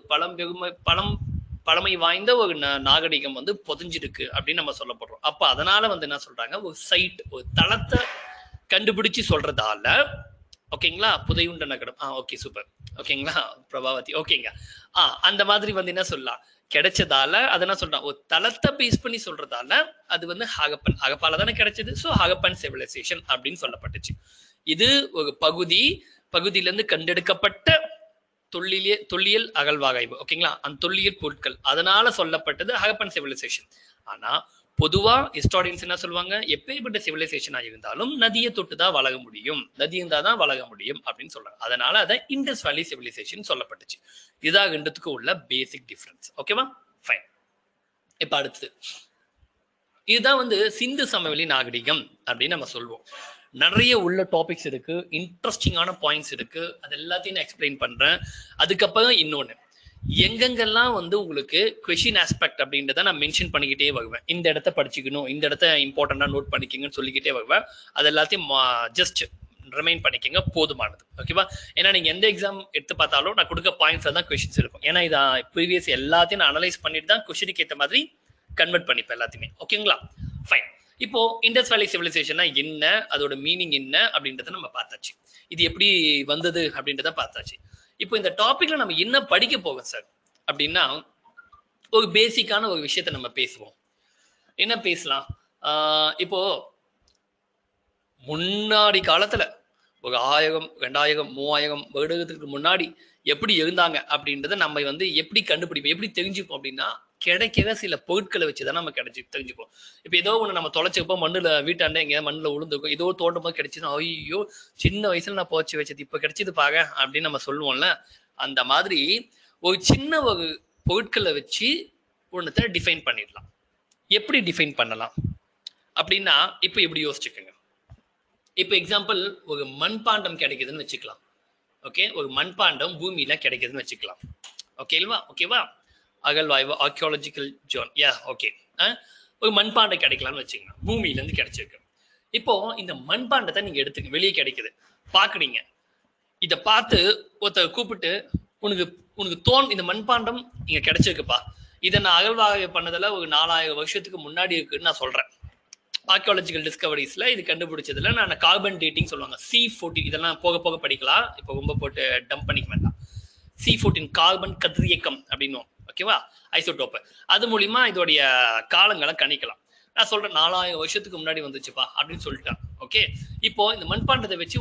பழமை வாய்ந்த ஒரு நாகரிகம் வந்து புதைஞ்சிருக்கு அப்படின்னு நம்ம சொல்லப்படுறோம். அப்போ அதனால வந்து என்ன சொல்றாங்க, ஒரு சைட், ஒரு தளத்தை கண்டுபிடிச்சு சொல்றதால. ஓகேங்களா, புதையுண்ட நகரம். Okay, super. ஓகேங்களா பிரபாவதி, ஓகேங்க. அந்த மாதிரி வந்து என்ன சொல்லலாம், கிடைச்சதால அது என்ன சொல்றாங்க, ஒரு தளத்தை பேஸ் பண்ணி சொல்றதால அது வந்து ஹரப்பன், ஹரப்பால தானே கிடைச்சது, ஸோ ஹரப்பன் சிவிலைசேஷன் அப்படின்னு சொல்லப்பட்டுச்சு. இது ஒரு பகுதியிலிருந்து கண்டெடுக்கப்பட்ட தொல்லியல் அகழ்வாய்வு. ஓகேங்களா, அந்த தொல்லியல் பொருட்கள் அதனால சொல்லப்பட்டது ஹரப்பன் சிவிலைசேஷன். ஆனா பொதுவா ஹிஸ்டாரியன்ஸ் என்ன சொல்லுவாங்க, எப்பேற்பட்ட சிவிலைசேஷனா இருந்தாலும் நதியை தொட்டு தான் வளர முடியும், நதி இருந்தா தான் வளர முடியும் அப்படின்னு சொல்றாங்க. அதனால அதை இண்டஸ் வேலி சிவிலைசேஷன் சொல்லப்பட்டுச்சு. இதாக ரெண்டுத்துக்கும் உள்ள பேசிக் டிஃபரன்ஸ். ஓகேவா, ஃபைன். இப்ப அடுத்து இதுதான் வந்து சிந்து சமவெளி நாகரிகம் அப்படின்னு நம்ம சொல்வோம். நிறைய உள்ள டாபிக்ஸ் இருக்கு, இன்ட்ரெஸ்டிங்கான பாயிண்ட்ஸ் இருக்கு, அது எல்லாத்தையும் நான் எக்ஸ்பிளைன் பண்றேன். அதுக்கப்புறம் இன்னொன்று, எங்கெங்கெல்லாம் வந்து உங்களுக்கு கொஷின் ஆஸ்பெக்ட் அப்படின்றத நான் மென்ஷன் பண்ணிக்கிட்டே வருவேன். இந்த இடத்த படிச்சுக்கணும், இந்த இடத்த இம்பார்ட்டண்டா நோட் பண்ணிக்கங்கன்னு சொல்லிக்கிட்டே வருவேன். அது எல்லாத்தையும் ஜஸ்ட் ரிமைண்ட் பண்ணிக்கங்க, போதுமானது. ஓகேவா, ஏன்னா நீங்க எந்த எக்ஸாம் எடுத்து பார்த்தாலும் நான் கொடுக்க பாயிண்ட்ஸ்ல தான் கொஷின்ஸ் இருக்கும். ஏன்னா இதை ப்ரீவியஸ் எல்லாத்தையும் நான் அனலைஸ் பண்ணிட்டு தான் கொஷினுக்கு ஏற்ற மாதிரி கன்வெர்ட் பண்ணிப்பேன் எல்லாத்தையுமே. ஓகேங்களா, ஃபைன். இப்போ இண்டஸ் வேலி சிவிலைசேஷன்னா என்ன, அதோட மீனிங் என்ன அப்படின்றத நம்ம பார்த்தாச்சு, இது எப்படி வந்தது அப்படின்றத பார்த்தாச்சு. இப்போ இந்த டாபிக்ல நம்ம என்ன படிக்க போவோம் சார் அப்படின்னா ஒரு பேசிக்கான ஒரு விஷயத்த நம்ம பேசுவோம். என்ன பேசலாம், இப்போ முன்னாடி காலத்துல ஒரு 1000 2000 3000 வருடத்துக்கு முன்னாடி எப்படி இருந்தாங்க அப்படின்றத நம்ம வந்து எப்படி கண்டுபிடிப்போம், எப்படி தெரிஞ்சுப்போம் அப்படின்னா கிடைக்கிற சில பொருட்களை வச்சுதான் நம்ம தெரிஞ்சுப்போம். இப்ப ஏதோ ஒண்ணு நம்ம தொலைச்சிருப்போம், மண்ணுல வீட்டாண்டே எங்கேயா மண்ணுல உளுந்துருக்கும், ஏதோ தோட்டம் போது கிடைச்சதுன்னா ஐயோ சின்ன வயசுல நான் போச்சு வச்சது இப்ப கிடைச்சது பாக அப்படின்னு நம்ம சொல்லுவோம்ல. அந்த மாதிரி ஒரு சின்ன ஒரு பொருட்களை வச்சு ஒண்ணுத்தை டிஃபைன் பண்ணிடலாம். எப்படி டிஃபைன் பண்ணலாம் அப்படின்னா இப்ப எப்படி யோசிச்சுக்கோங்க. இப்ப எக்ஸாம்பிள் ஒரு மண்பாண்டம் கிடைக்குதுன்னு வச்சுக்கலாம். ஓகே, ஒரு மண்பாண்டம் பூமியில கிடைக்குதுன்னு வச்சுக்கலாம். ஓகேவா அகழ்வாய்வு ஆர்கியாலஜிக்கல் ஜோன், ஓகே, ஒரு மண்பாண்டம் கிடைக்கலாம்னு வச்சுக்கோங்க, பூமியில இருந்து கிடைச்சிருக்கு. இப்போ இந்த மண்பாண்டத்தை நீங்க எடுத்துக்க, வெளியே கிடைக்குது பாக்குறீங்க. இதை பார்த்து ஒருத்தர் கூப்பிட்டு உனக்கு இந்த மண்பாண்டம் இங்க கிடைச்சிருக்குப்பா, இதை நான் அகழ்வாய்வு பண்ணதுல ஒரு 4000 வருஷத்துக்கு முன்னாடி இருக்குன்னு நான் சொல்றேன். ஆர்கியாலஜிக்கல் டிஸ்கவரிஸ்ல இது கண்டுபிடிச்சதுல நான் கார்பன் டேட்டிங் சொல்லுவாங்க, C14, இதெல்லாம் போக போக படிக்கலாம், இப்போ ரொம்ப போட்டு டம்ப் பண்ணிக்க வேண்டாம். C14 கார்பன் கதிரியக்கம் அப்படின்னு, ஓகேவா, ஐசோடோப்பு, அது மூலியமா இதோடைய காலங்களை கணிக்கலாம். நான் சொல்றேன் 4000 வருஷத்துக்கு முன்னாடி வந்துச்சுப்பா அப்படின்னு சொல்லிட்டான். ஓகே, இப்போ இந்த மண்பாண்டத்தை வச்சு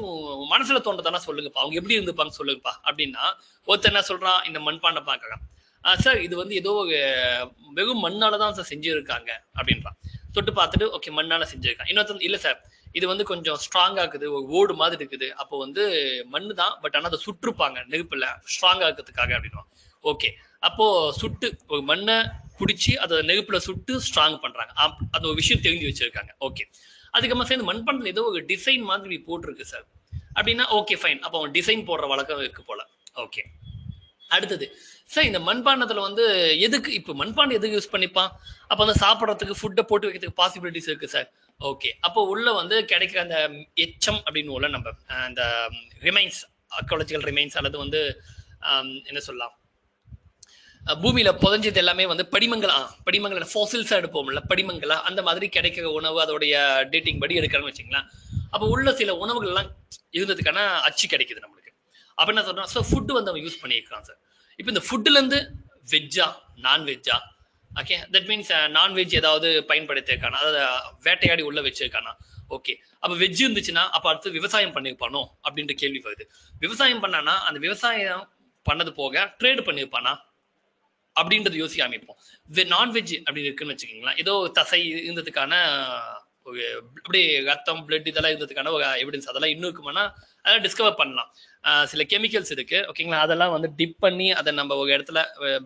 மனசுல தோன்றதானா சொல்லுங்கப்பா, அவங்க எப்படி இருந்துப்பான்னு சொல்லுங்கப்பா அப்படின்னா ஒருத்தர் என்ன சொல்றான், இந்த மண்பாண்டம் பார்க்கலாம் சார், இது வந்து ஏதோ வெறும் மண்ணாலதான் சார் செஞ்சிருக்காங்க அப்படின்றான். தொட்டு பார்த்துட்டு ஓகே மண்ணால செஞ்சிருக்கான். இன்னொருத்தர் இல்லை சார், இது வந்து கொஞ்சம் ஸ்ட்ராங்கா இருக்குது, ஒரு ஓடு மாதிரி இருக்குது, அப்போ வந்து மண்ணு தான், பட் ஆனால் அதை சுற்றுப்பாங்க நெருப்புல ஸ்ட்ராங்கா இருக்கிறதுக்காக அப்படின்னா. ஓகே அப்போ சுட்டு மண்ணை பிடிச்சி அதை நெருப்புல சுட்டு ஸ்ட்ராங் பண்றாங்க. அந்த ஒரு விஷயம் தெரிஞ்சு வச்சிருக்காங்க. ஓகே அதுக்கப்புறம் சேர்ந்து மண்பாண்டத்தில் ஏதோ ஒரு டிசைன் மாதிரி போட்டிருக்கு சார் அப்படின்னா ஓகே ஃபைன், அப்போ அவன் டிசைன் போடுற வழக்கம் இருக்கு போல. ஓகே அடுத்தது சார் இந்த மண்பாண்டத்துல வந்து எதுக்கு இப்போ மண்பாண்டம் எதுக்கு யூஸ் பண்ணிப்பான்? அப்போ வந்து சாப்பிட்றதுக்கு ஃபுட்டை போட்டு வைக்கிறதுக்கு பாசிபிலிட்டிஸ் இருக்கு சார். ஓகே அப்போ உள்ள வந்து கிடைக்கிற அந்த எச்சம் அப்படின்னு நம்ம அந்த ரிமைன்ஸ் ஆர்கியாலஜிக்கல் ரிமைன்ஸ் அல்லது வந்து என்ன சொல்லலாம் பூமியில புதஞ்சது எல்லாமே வந்து படிமங்களா படிமங்கள ஃபோசில்ஸா எடுப்போம்ல படிமங்களா அந்த மாதிரி கிடைக்கிற உணவு அதோடைய டேட்டிங் படி எடுக்கிறோன்னு வச்சுக்கலாம். அப்போ உள்ள சில உணவுகள் எல்லாம் இருந்ததுக்கான அச்சு கிடைக்குது நம்மளுக்கு. அப்ப என்ன சொல்றோம் சார் ஃபுட் வந்து அவங்க யூஸ் பண்ணியிருக்கான் சார். இப்போ இந்த ஃபுட்டுல இருந்து வெஜ்ஜா நான்வெஜ்ஜா ஓகே தட் மீன்ஸ் நான்வெஜ் ஏதாவது பயன்படுத்தியிருக்கானா அதாவது வேட்டையாடி உள்ள வச்சிருக்கானா? ஓகே அப்போ வெஜ் இருந்துச்சுன்னா அப்போ அடுத்து விவசாயம் பண்ணியிருப்பானோ அப்படின்ற கேள்வி வருது. விவசாயம் பண்ணானா அந்த விவசாயம் பண்ணது போக ட்ரேடு பண்ணியிருப்பானா அப்படின்றது யோசிக்க ஆரம்பிப்போம். நான்வெஜ் அப்படின்னு இருக்குன்னு வச்சுக்கோங்களா ஏதோ தசை இருந்ததுக்கான ஒரு அப்படியே ரத்தம் பிளட் இதெல்லாம் இருந்ததுக்கான ஒரு எவிடன்ஸ் அதெல்லாம் இன்னும் இருக்குமானா அதெல்லாம் டிஸ்கவர் பண்ணலாம். சில கெமிக்கல்ஸ் இருக்கு ஓகேங்களா அதெல்லாம் வந்து டிப் பண்ணி அதை நம்ம ஒரு இடத்துல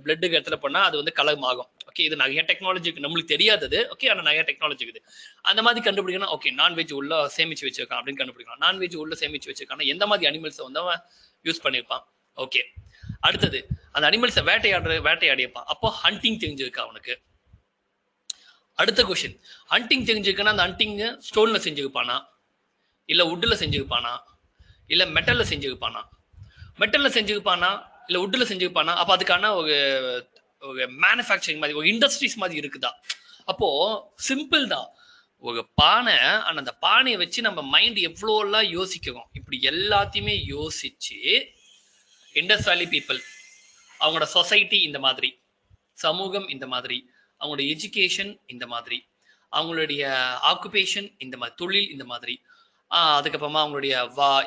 பிளட்டுக்கு இடத்துல பண்ணால் அது வந்து கலர் ஆகும். ஓகே இது நிறைய டெக்னாலஜி இருக்கு நம்மளுக்கு தெரியாதது. ஓகே ஆனால் நிறைய டெக்னாலஜி இருக்குது. அந்த மாதிரி கண்டுபிடிக்கணும். ஓகே நான்வெஜ் உள்ள சேமிச்சு வச்சிருக்கான் அப்படின்னு கண்டுபிடிக்கலாம். நான்வெஜ் உள்ள சேமிச்சு வச்சிருக்காங்கன்னா எந்த மாதிரி அனிமல்ஸை வந்து அவன் யூஸ் பண்ணியிருப்பான்? ஓகே அடுத்தது அந்த அனிமல்ஸை வேட்டையாடியப்பான் அப்போ ஹண்டிங் தெரிஞ்சிருக்கா அவனுக்கு? அடுத்த கொஸ்டின் ஹண்டிங் தெரிஞ்சிருக்குன்னா அந்த ஹண்டிங் ஸ்டோன்ல செஞ்சுருப்பானா இல்லை உட்ல செஞ்சுருப்பானா இல்லை மெட்டல்ல செஞ்சுருப்பானா? மெட்டல்ல செஞ்சுருப்பானா இல்லை உட்ல செஞ்சுருப்பானா? அப்போ அதுக்கான ஒரு ஒரு மேனுஃபேக்சரிங் மாதிரி ஒரு இண்டஸ்ட்ரீஸ் மாதிரி இருக்குதா? அப்போ சிம்பிள் தான் ஒரு பானை. ஆனால் அந்த பானையை வச்சு நம்ம மைண்ட் எவ்வளோலாம் யோசிக்கிறோம். இப்படி எல்லாத்தையுமே யோசிச்சு இண்டஸ் வேலி பீப்புள் அவங்களோட சொசைட்டி இந்த மாதிரி சமூகம் இந்த மாதிரி அவங்களோட எஜுகேஷன் இந்த மாதிரி அவங்களுடைய ஆக்குபேஷன் இந்த மாதிரி தொழில் இந்த மாதிரி அதுக்கப்புறமா அவங்களுடைய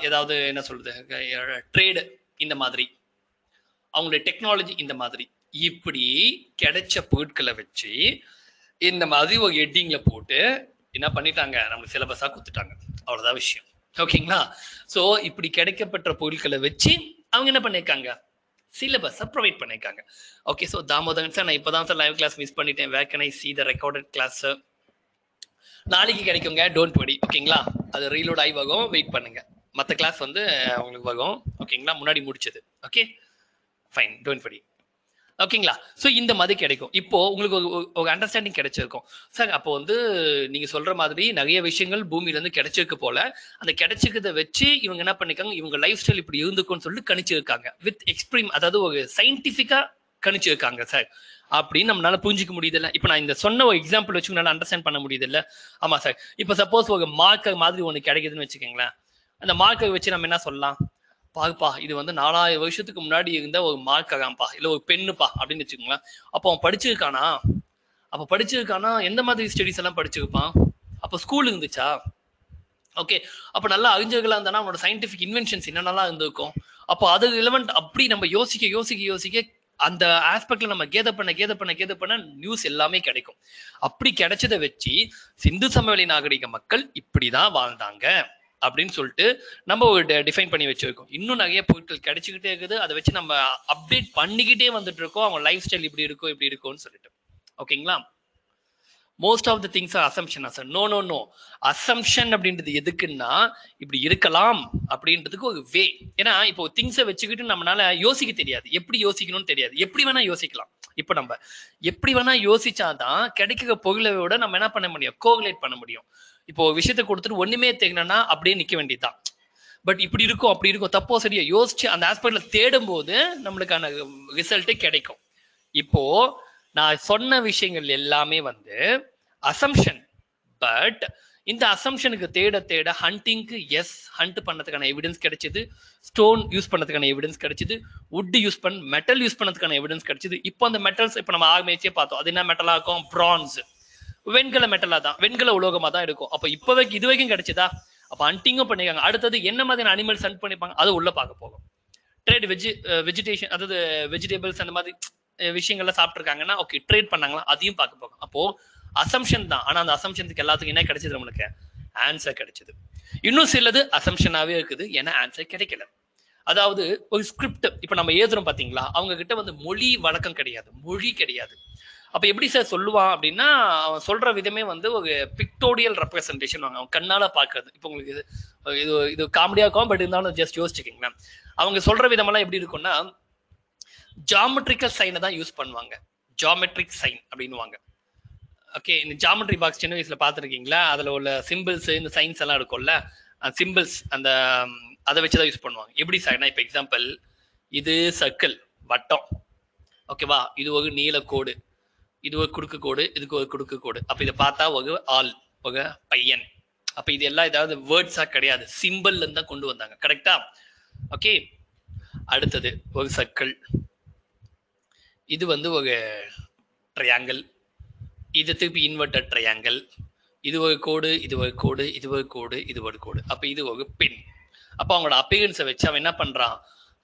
ஏதாவது என்ன சொல்றது ட்ரேடு இந்த மாதிரி அவங்களுடைய டெக்னாலஜி இந்த மாதிரி இப்படி கிடைச்ச பொருட்களை வச்சு இந்த மாதிரி ஒரு ஹெட்டிங்ல போட்டு என்ன பண்ணிட்டாங்க நம்மளுக்கு சிலபஸா கொடுத்துட்டாங்க. அவ்வளவுதான் விஷயம் ஓகேங்களா. ஸோ இப்படி கிடைக்கப்பட்ட பொருட்களை வச்சு அவங்க என்ன பண்ணியிருக்காங்க சிலபஸை ப்ரொவைட் பண்ணியிருக்காங்க. ஓகே ஸோ தாமோதரன் சார் நான் இப்போதான் சார் லைவ் கிளாஸ் மிஸ் பண்ணிட்டேன். Where can I see the recorded class? நாளைக்கு கிடைக்குங்க டோன்ட் வரி ஓகேங்களா. அது ரீலோட் ஆகி வரும் வெயிட் பண்ணுங்க. மற்ற கிளாஸ் வந்து அவங்களுக்கு வரும் ஓகேங்களா முன்னாடி முடிச்சது. ஓகே ஃபைன் டோன்ட் வரி ஓகேங்களா. ஸோ இந்த மாதிரி கிடைக்கும். இப்போ உங்களுக்கு ஒரு அண்டர்ஸ்டாண்டிங் கிடைச்சிருக்கும் சார். அப்போ வந்து நீங்க சொல்ற மாதிரி நிறைய விஷயங்கள் பூமியிலேருந்து கிடைச்சிருக்கு போல. அந்த கிடைச்சிக்கிறத வச்சு இவங்க என்ன பண்ணிருக்காங்க இவங்க லைஃப் ஸ்டைல் இப்படி இருந்துக்கும்னு சொல்லிட்டு கணிச்சிருக்காங்க வித் எக்ஸ்பிரிம் அதாவது ஒரு சயின்டிஃபிக்கா கணிச்சிருக்காங்க சார் அப்படின்னு நம்மளால புரிஞ்சிக்க முடியுதுல்ல. இப்போ நான் இந்த சொன்ன ஒரு எக்ஸாம்பிள் வச்சு உங்களால அண்டர்ஸ்டாண்ட் பண்ண முடியுதுல்ல. ஆமா சார் இப்போ சப்போஸ் ஒரு மார்க்கர் மாதிரி ஒன்று கிடைக்குதுன்னு வச்சுக்கோங்களேன். அந்த மார்க்கர் வச்சு நம்ம என்ன சொல்லலாம் பாப்பா இது வந்து 4000 வருஷத்துக்கு முன்னாடி இருந்த ஒரு மார்க்காம்பா இல்லை ஒரு பெண்ணுப்பா அப்படின்னு வச்சுக்கோங்களேன். அப்போ அவன் படிச்சிருக்கானா? அப்போ படிச்சிருக்கானா எந்த மாதிரி ஸ்டடிஸ் எல்லாம் படிச்சிருப்பான்? அப்போ ஸ்கூல் இருந்துச்சா? ஓகே அப்போ நல்லா அறிஞர்களாக இருந்தானா அவனோட சயின்டிஃபிக் இன்வென்ஷன்ஸ் என்னென்னலாம் இருந்திருக்கும்? அப்போ அது ரிலவெண்ட் அப்படி நம்ம யோசிக்க யோசிக்க யோசிக்க அந்த ஆஸ்பெக்ட்ல நம்ம கேத பண்ண நியூஸ் எல்லாமே கிடைக்கும். அப்படி கிடைச்சதை வச்சு சிந்து சமவெளி நாகரிக மக்கள் இப்படிதான் வாழ்ந்தாங்க அப்படின்னு சொல்லிட்டு நம்ம ஒரு டிஃபைன் பண்ணி வச்சிருக்கோம். இன்னும் நிறைய பொருட்கள் கிடைச்சிக்கிட்டே இருக்குது. அதை வச்சு நம்ம அப்டேட் பண்ணிக்கிட்டே வந்துட்டு இருக்கோம். அவங்க லைஃப் ஸ்டைல் இப்படி இருக்கும்னு சொல்லிட்டு ஓகேங்களா. Most of the things are assumption sir. No assumption அப்படின்றது எதுக்குன்னா இப்படி இருக்கலாம் அப்படின்றதுக்கு ஒரு வே. ஏன்னா இப்போ திங்ஸை வச்சுக்கிட்டு நம்மளால யோசிக்க தெரியாது. எப்படி யோசிக்கணும்னு தெரியாது. எப்படி வேணா யோசிக்கலாம். இப்போ நம்ம எப்படி வேணா யோசிச்சாதான் கிடைக்கிற பொருளோட நம்ம என்ன பண்ண முடியும் கோகுலேட் பண்ண முடியும். இப்போ விஷயத்தை கொடுத்துட்டு ஒண்ணுமே தேங்கினா அப்படியே நிக்க வேண்டியதுதான். பட் இப்படி இருக்கும் அப்படி இருக்கும் தப்போ சரியா யோசிச்சு அந்த ஆஸ்பெக்ட்ல தேடும் போது நம்மளுக்கான ரிசல்ட்டே கிடைக்கும். இப்போ நான் சொன்ன விஷயங்கள் எல்லாமே வந்து அசம்ஷன். பட் இந்த அசம்ஷனுக்கு தேட தேட ஹண்டிங்க்கு எஸ் ஹண்ட் பண்ணதுக்கான எவிடன்ஸ் கிடைச்சது. ஸ்டோன் யூஸ் பண்ணதுக்கான எவிடன்ஸ் கிடைச்சது. உட் யூஸ் மெட்டல் யூஸ் பண்ணதுக்கான எவிடன்ஸ் கிடைச்சது. இப்போ அந்த மெட்டல்ஸ் இப்போ நம்ம ஆர்மேச்சே பார்த்தோம். அது என்ன மெட்டலா இருக்கும்? பிரான்ஸ். வெண்கல மெட்டலா தான் வெண்கல உலோகமா தான் இருக்கும். அப்போ இப்போதைக்கு இது வரைக்கும் கிடைச்சதா? அப்போ ஹண்டிங்கும் பண்ணிருக்காங்க. அடுத்தது என்ன மாதிரியான அனிமல்ஸ் ஹண்ட் பண்ணிப்பாங்க அது உள்ள பார்க்க போகும். ட்ரேட் வெஜிடேஷன் அதாவது வெஜிடபிள்ஸ் அந்த மாதிரி விஷயங்கள்லாம் சாப்பிட்டுருக்காங்கன்னா ஓகே ட்ரேட் பண்ணாங்களா அதையும் பார்க்க போகும். அப்போ அசம்ஷன் தான். ஆனால் அந்த அசம்ஷனுக்கு எல்லாத்துக்கும் என்ன கிடைச்சது நம்மளுக்கு ஆன்சர் கிடைச்சது. இன்னும் சிலது அசம்ஷனாவே இருக்குது ஏன்னா ஆன்சர் கிடைக்கல. அதாவது ஒரு ஸ்கிரிப்ட் இப்ப நம்ம ஏதுறோம் பாத்தீங்களா, அவங்க கிட்ட வந்து மொழி வழக்கம் கிடையாது, மொழி கிடையாது. அப்ப எப்படி சார் சொல்லுவான் அப்படின்னா, அவன் சொல்ற விதமே வந்து ஒரு பிக்டோரியல் ரெப்ரசன்டேஷன் வாங்க, அவன் கண்ணால பாக்குறது. இப்போ உங்களுக்கு இது இது காமெடியா இருக்கும், பட் இருந்தாலும் ஜஸ்ட் யோசிச்சுக்கீங்களா, அவங்க சொல்ற விதமெல்லாம் எப்படி இருக்கும்னா, ஜாமெட்ரிக்கல் சைனை தான் யூஸ் பண்ணுவாங்க, ஜாமெட்ரிக் சைன் அப்படின்னுவாங்க. ஓகே, இந்த ஜாமெட்ரி பாக்ஸ் சின்ன வயசுல பாத்துருக்கீங்களா, அதுல உள்ள சிம்பிள்ஸ் இந்த சைன்ஸ் எல்லாம் இருக்கும்ல, சிம்பிள்ஸ் அந்த அதை வச்சுதான் யூஸ் பண்ணுவாங்க. எப்படி சார்னா, இப்போ எக்ஸாம்பிள் இது சர்க்கிள் வட்டம், ஓகேவா, இது ஒரு நீலக்கோடு, இது ஒரு குறுக்கு கோடு, இதுக்கு ஒரு குறுக்கு கோடு. அப்போ இதை பார்த்தா ஒரு ஆள், ஒரு பையன். அப்போ இது எல்லாம் ஏதாவது வேர்ட்ஸா கிடையாது, சிம்பிள்ல இருந்தா கொண்டு வந்தாங்க, கரெக்டா? ஓகே, அடுத்தது ஒரு சர்க்கிள், இது வந்து ஒரு ட்ரையாங்கிள், இது திருப்பி இன்வெர்டட் ட்ரையாங்கிள், இது ஒரு கோடு, இது ஒரு கோடு, இது ஒரு கோடு, இது ஒரு கோடு. அப்போ இது ஒரு பின். அப்போ அவங்களோட அப்பியரன்ஸை வச்சு அவன் என்ன பண்றான்,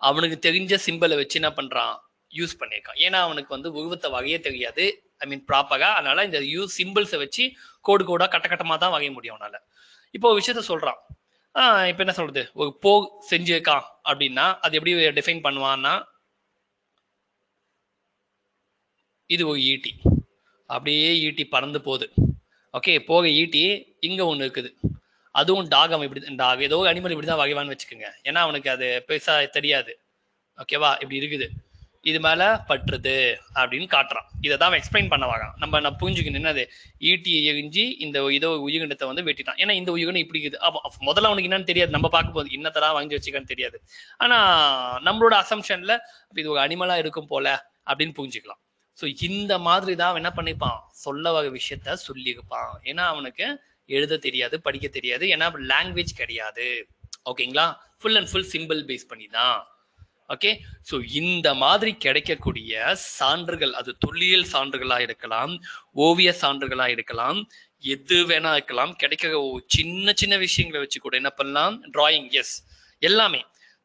அவனுக்கு தெரிஞ்ச சிம்பிளை வச்சு என்ன பண்றான், யூஸ் பண்ணியிருக்கான். ஏன்னா அவனுக்கு வந்து உருவத்தை வகையே தெரியாது, ஐ மீன் ப்ராப்பராக. அதனால இந்த யூஸ் சிம்பிள்ஸை வச்சு கோடு கோடா கட்டக்கட்டமா தான் வகைய முடியும் அவனால. இப்போ ஒரு விஷயத்த சொல்றான், இப்போ என்ன சொல்றது, ஒரு போ செஞ்சிருக்கான் அப்படின்னா அது எப்படி டிஃபைன் பண்ணுவான்னா, இது ஒரு ஈட்டி, அப்படியே ஈட்டி பறந்து போகுது. ஓகே, போக ஈட்டி இங்கே ஒன்று இருக்குது, அதுவும் டாகம், இப்படி டாக், ஏதோ ஒரு அனிமல் இப்படி தான் வகைவான்னு வச்சுக்கோங்க. ஏன்னா அவனுக்கு அது பெருசா தெரியாது, ஓகேவா, இப்படி இருக்குது, இது மேலே பற்றுது அப்படின்னு காட்டுறான். இதை தான் அவன் எக்ஸ்பிளைன் பண்ண வாங்க நம்ம, நான் புரிஞ்சுக்கணும்னா அது ஈட்டியை எரிஞ்சு இந்த இதோ உயிரினத்தை வந்து வெட்டிட்டான். ஏன்னா இந்த உயிரினம் இப்படி இருக்குது. அப்போ முதல்ல அவனுக்கு என்னன்னு தெரியாது, நம்ம பார்க்கும்போது இன்னத்தெல்லாம் வாங்கி வச்சுக்கான்னு தெரியாது. ஆனால் நம்மளோட அசம்ஷனில் இப்போ இது ஒரு அனிமலாக இருக்கும் போல அப்படின்னு புரிஞ்சுக்கலாம். ஸோ இந்த மாதிரி தான் அவன் என்ன பண்ணிப்பான், சொல்ல வகை விஷயத்த சொல்லியிருப்பான். ஏன்னா அவனுக்கு எழுத தெரியாது, படிக்க தெரியாது, ஏன்னா லாங்குவேஜ் கிடையாது. ஓகேங்களா, full and full simple base பண்ணி தான். ஓகே, ஸோ இந்த மாதிரி கிடைக்கக்கூடிய சான்றுகள், அது தொல்லியல் சான்றுகளாக இருக்கலாம், ஓவிய சான்றுகளாக இருக்கலாம், எது வேணா இருக்கலாம். கிடைக்கிற சின்ன சின்ன விஷயங்களை வச்சு கூட என்ன பண்ணலாம், டிராயிங், எஸ், எல்லாமே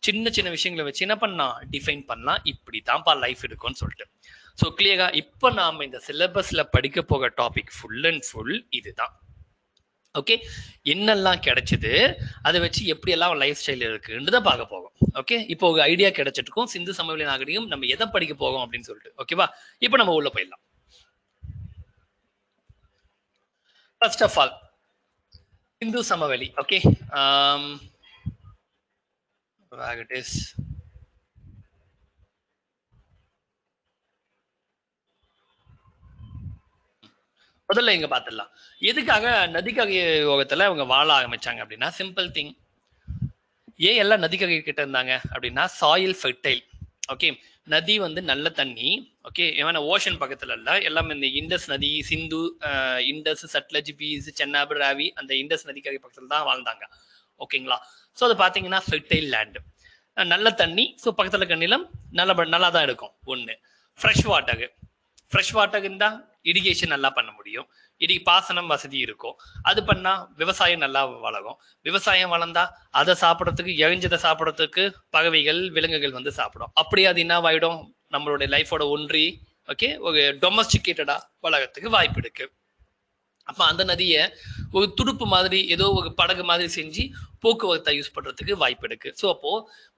சின்ன சின்ன விஷயங்களை வச்சு என்ன பண்ணலாம், டிஃபைன் பண்ணலாம். இப்படி தான்ப்பா லைஃப் இருக்கும்னு சொல்லிட்டு. ஸோ கிளியரா இப்போ நாம் இந்த சிலபஸில் படிக்க போகிற டாபிக் ஃபுல் அண்ட் ஃபுல் இதுதான். ஓகே, என்னெல்லாம் கிடைச்சது, அதை வச்சு எப்படியெல்லாம் லைஃப் ஸ்டைல் இருக்குன்னு தான் பார்க்க போகும். ஓகே, இப்போ ஒரு ஐடியா கிடைச்சிருக்கும் சிந்து சமவெளி நாகரிகம் நம்ம எதை படிக்க போகும் அப்படின்னு சொல்லிட்டு. ஓகேவா, இப்போ நம்ம உள்ள போயிடலாம். ஃபர்ஸ்ட் ஆஃப் ஆல் சிந்து சமவெளி. ஓகே, முதல்ல இங்க பாத்துடலாம், எதுக்காக நதிக்ககை யோகத்துல அவங்க வாழ ஆரம்பிச்சாங்க அப்படின்னா, சிம்பிள் திங். ஏன் எல்லாம் நதிக்ககை கிட்ட இருந்தாங்க அப்படின்னா, சாயில் ஃபெர்டைல். ஓகே, நதி வந்து நல்ல தண்ணி. ஓகே, ஏன்னா ஓஷன் பக்கத்துல இல்ல, எல்லாம் இந்த இண்டஸ் நதி, சிந்து, இண்டஸ், சட்லஜ், பீஸ், சென்னாப், ராவி, அந்த இண்டஸ் நதிக்ககை பக்கத்துல தான் வாழ்ந்தாங்க. ஓகேங்களா, ஸோ அது பாத்தீங்கன்னா ஃபெர்டைல் லேண்டு, நல்ல தண்ணி. ஸோ பக்கத்துல இருக்க நிலம் நல்லா தான் இருக்கும். ஒண்ணு ஃப்ரெஷ் வாட்டர், ஃப்ரெஷ் வாட்டர் இருந்தால் இரிகேஷன் நல்லா பண்ண முடியும், பாசனம் வசதி இருக்கும், அது பண்ணா விவசாயம் நல்லா வளரும், விவசாயம் வளர்ந்தா அதை சாப்பிட்றதுக்கு, இழஞ்சதை சாப்பிட்றதுக்கு பறவைகள், விலங்குகள் வந்து சாப்பிடும். அப்படியே அது என்னவாயிடும், நம்மளுடைய லைஃபோட ஒன்றி, ஓகே, ஒரு டொமஸ்டிகேட்டடா வளர்கிறதுக்கு வாய்ப்பு இருக்கு. அப்போ அந்த நதியை ஒரு துடுப்பு மாதிரி, ஏதோ ஒரு படகு மாதிரி செஞ்சு போக்குவரத்தை யூஸ் பண்றதுக்கு வாய்ப்பு இருக்கு. ஸோ அப்போ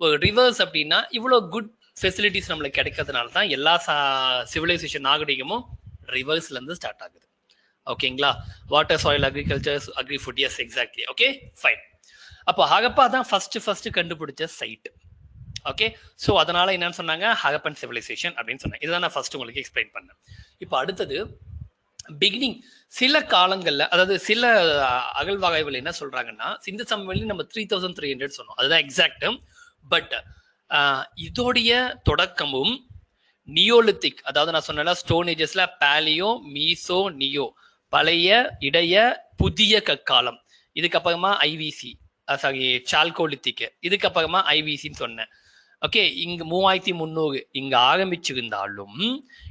ஒரு ரிவர்ஸ் அப்படின்னா இவ்வளோ குட் ஃபெசிலிட்டிஸ் நம்மளுக்கு கிடைக்கிறதுனால தான் எல்லா சிவிலைசேஷன் நாகரிகமும் ரிவர்ஸ்ல இருந்து ஸ்டார்ட் ஆகுது. ஓகேங்களா, water, soil, agriculture, agri food, yes, exactly. Okay, fine. அப்போ ஹரப்பா தான் ஃபர்ஸ்ட் கண்டுபிடிச்ச சைட். ஓகே, ஸோ அதனால என்னன்னு சொன்னாங்க, ஹரப்பன் சிவிலைசேஷன் அப்படின்னு சொன்னாங்க. இதை நான் ஃபர்ஸ்ட் உங்களுக்கு எக்ஸ்பிளைன் பண்ணேன். இப்போ அடுத்தது பிகினிங். சில காலங்கள்ல, அதாவது சில அகழ்வாய்வுகள் என்ன சொல்றாங்கன்னா, சிந்து சமவெளி நம்ம 3300 சொன்னோம், அதுதான் எக்ஸாக்ட். பட் இதோடைய தொடக்கமும் நியோலித்திக், அதாவது நான் சொன்ன ஸ்டோன் ஏஜஸ்ல பாலியோ, மீசோ, நியோ, பழைய, இடைய, புதிய கற்காலம், இதுக்கப்புறமா ஐவிசி, சாரி சால்கோலித்திக், இதுக்கப்புறமா ஐவிசின்னு சொன்னேன். ஓகே, இங்க 3300 இங்க ஆரம்பிச்சிருந்தாலும்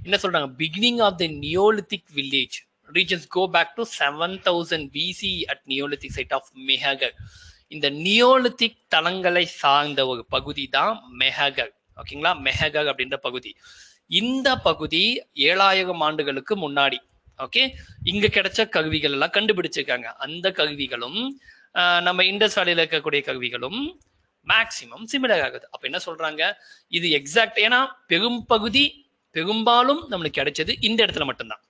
என்ன சொல்றாங்க, beginning of the Neolithic village regions go back to 7000 BC at Neolithic site of Mehrgarh. இந்த நியோலித்திக் தளங்களை சார்ந்த ஒரு பகுதி தான் மெஹகர். ஓகேங்களா, மெஹகர் அப்படின்ற பகுதி, இந்த பகுதி 7000 ஆண்டுகளுக்கு முன்னாடி, ஓகே, இங்க கிடைச்ச கருவிகள் எல்லாம் கண்டுபிடிச்சிருக்காங்க. அந்த கருவிகளும் நம்ம இண்டஸ் வழியில் இருக்கக்கூடிய கருவிகளும் மேக்ஸிமம் சிமிலர் ஆகுது. அப்ப என்ன சொல்றாங்க, இது எக்ஸாக்ட். ஏன்னா பெரும்பகுதி பெரும்பாலும் நம்மளுக்கு கிடைச்சது இந்த இடத்துல மட்டும்தான்,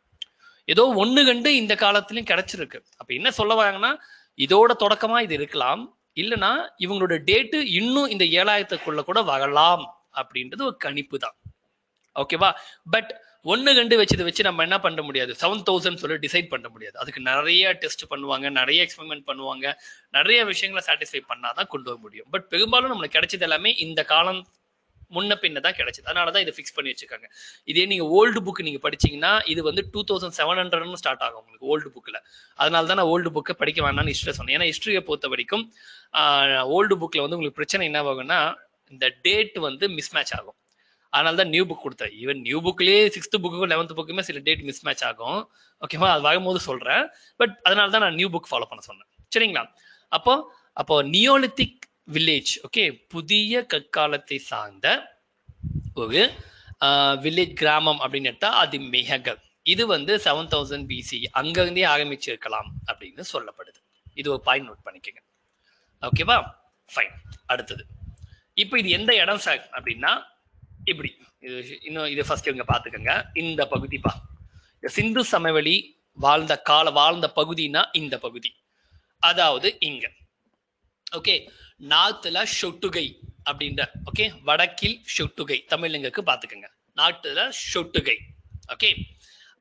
ஏதோ ஒன்று கண்டு இந்த காலத்திலையும் கிடைச்சிருக்கு. அப்ப என்ன சொல்லுவாங்கன்னா, இதோட தொடக்கமா இது இருக்கலாம், இல்லைன்னா இவங்களோட டேட்டு இன்னும் இந்த 7000க்குள்ள கூட வரலாம் அப்படின்றது ஒரு கணிப்பு தான். ஓகேவா? பட் ஒன்று கண்டு வச்சு நம்ம என்ன பண்ண முடியாது, 7000 சொல்லி டிசைட் பண்ண முடியாது. அதுக்கு நிறைய டெஸ்ட் பண்ணுவாங்க, நிறைய எக்ஸ்பெரிமெண்ட் பண்ணுவாங்க, நிறைய விஷயங்களை சாட்டிஸ்ஃபை பண்ணாதான் கொண்டு வர முடியும். பட் பெரும்பாலும் நம்மளுக்கு கிடைச்சது எல்லாமே இந்த காலம் முன்ன பின்ன தான் கிடைச்சது. அதனாலதான் இதை ஃபிக்ஸ் பண்ணி வச்சிருக்காங்க. இதே நீங்க ஓல்டு புக் நீங்க படிச்சீங்கன்னா இது வந்து 2700 ஸ்டார்ட் ஆகும் உங்களுக்கு ஓல்டு புக்ல. அதனால தான் நான் ஓல்டு புக்கை படிக்க வேணாம்னு ஹிஸ்டரியை சொன்னேன். ஏன்னா ஹிஸ்டரியை பொறுத்த வரைக்கும் ஓல்டு புக்ல வந்து உங்களுக்கு பிரச்சனை என்ன ஆகும்னா, இந்த டேட் வந்து மிஸ்மேட்ச் ஆகும். அதனால தான் நியூ புக் கொடுத்தேன். ஈவன் நியூ புக்லேயே 6th புக்கும் 11th புக்குமே சில டேட் மிஸ்மேட்ச் ஆகும். ஓகேவா? அது வாங்கும்போது சொல்றேன். பட் அதனால தான் நான் நியூ புக் ஃபாலோ பண்ண சொன்னேன். சரிங்களா? அப்போ நியோலித்திக் வில்லேஜ், ஓகே, புதிய கற்காலத்தை சார்ந்த ஒரு வில்லேஜ் கிராமம் அப்படின்னு எடுத்தா அது மெஹகர். இது வந்து 7000 BC அங்கிருந்தே ஆரம்பிச்சிருக்கலாம் அப்படின்னு சொல்லப்படுது. இது ஒரு பாயிண்ட் நோட் பண்ணிக்கோங்க. ஓகேவா? ஃபைன். அடுத்தது, இப்போ இது எந்த இடம் சார் அப்படின்னா, இப்படி இது இன்னும் இதை ஃபர்ஸ்ட் இவங்க பார்த்துக்கோங்க. இந்த பகுதி பா, சிந்து சமவெளி வாழ்ந்த பகுதினா இந்த பகுதி, அதாவது இங்க. ஓகே, நார்த்ல ஷொட்டுகை அப்படின்ற, ஓகே, வடக்கில் ஷொட்டுகை, தமிழ்லங்கக்கு பார்த்துக்கோங்க, நார்த்ல Shortugai. Okay,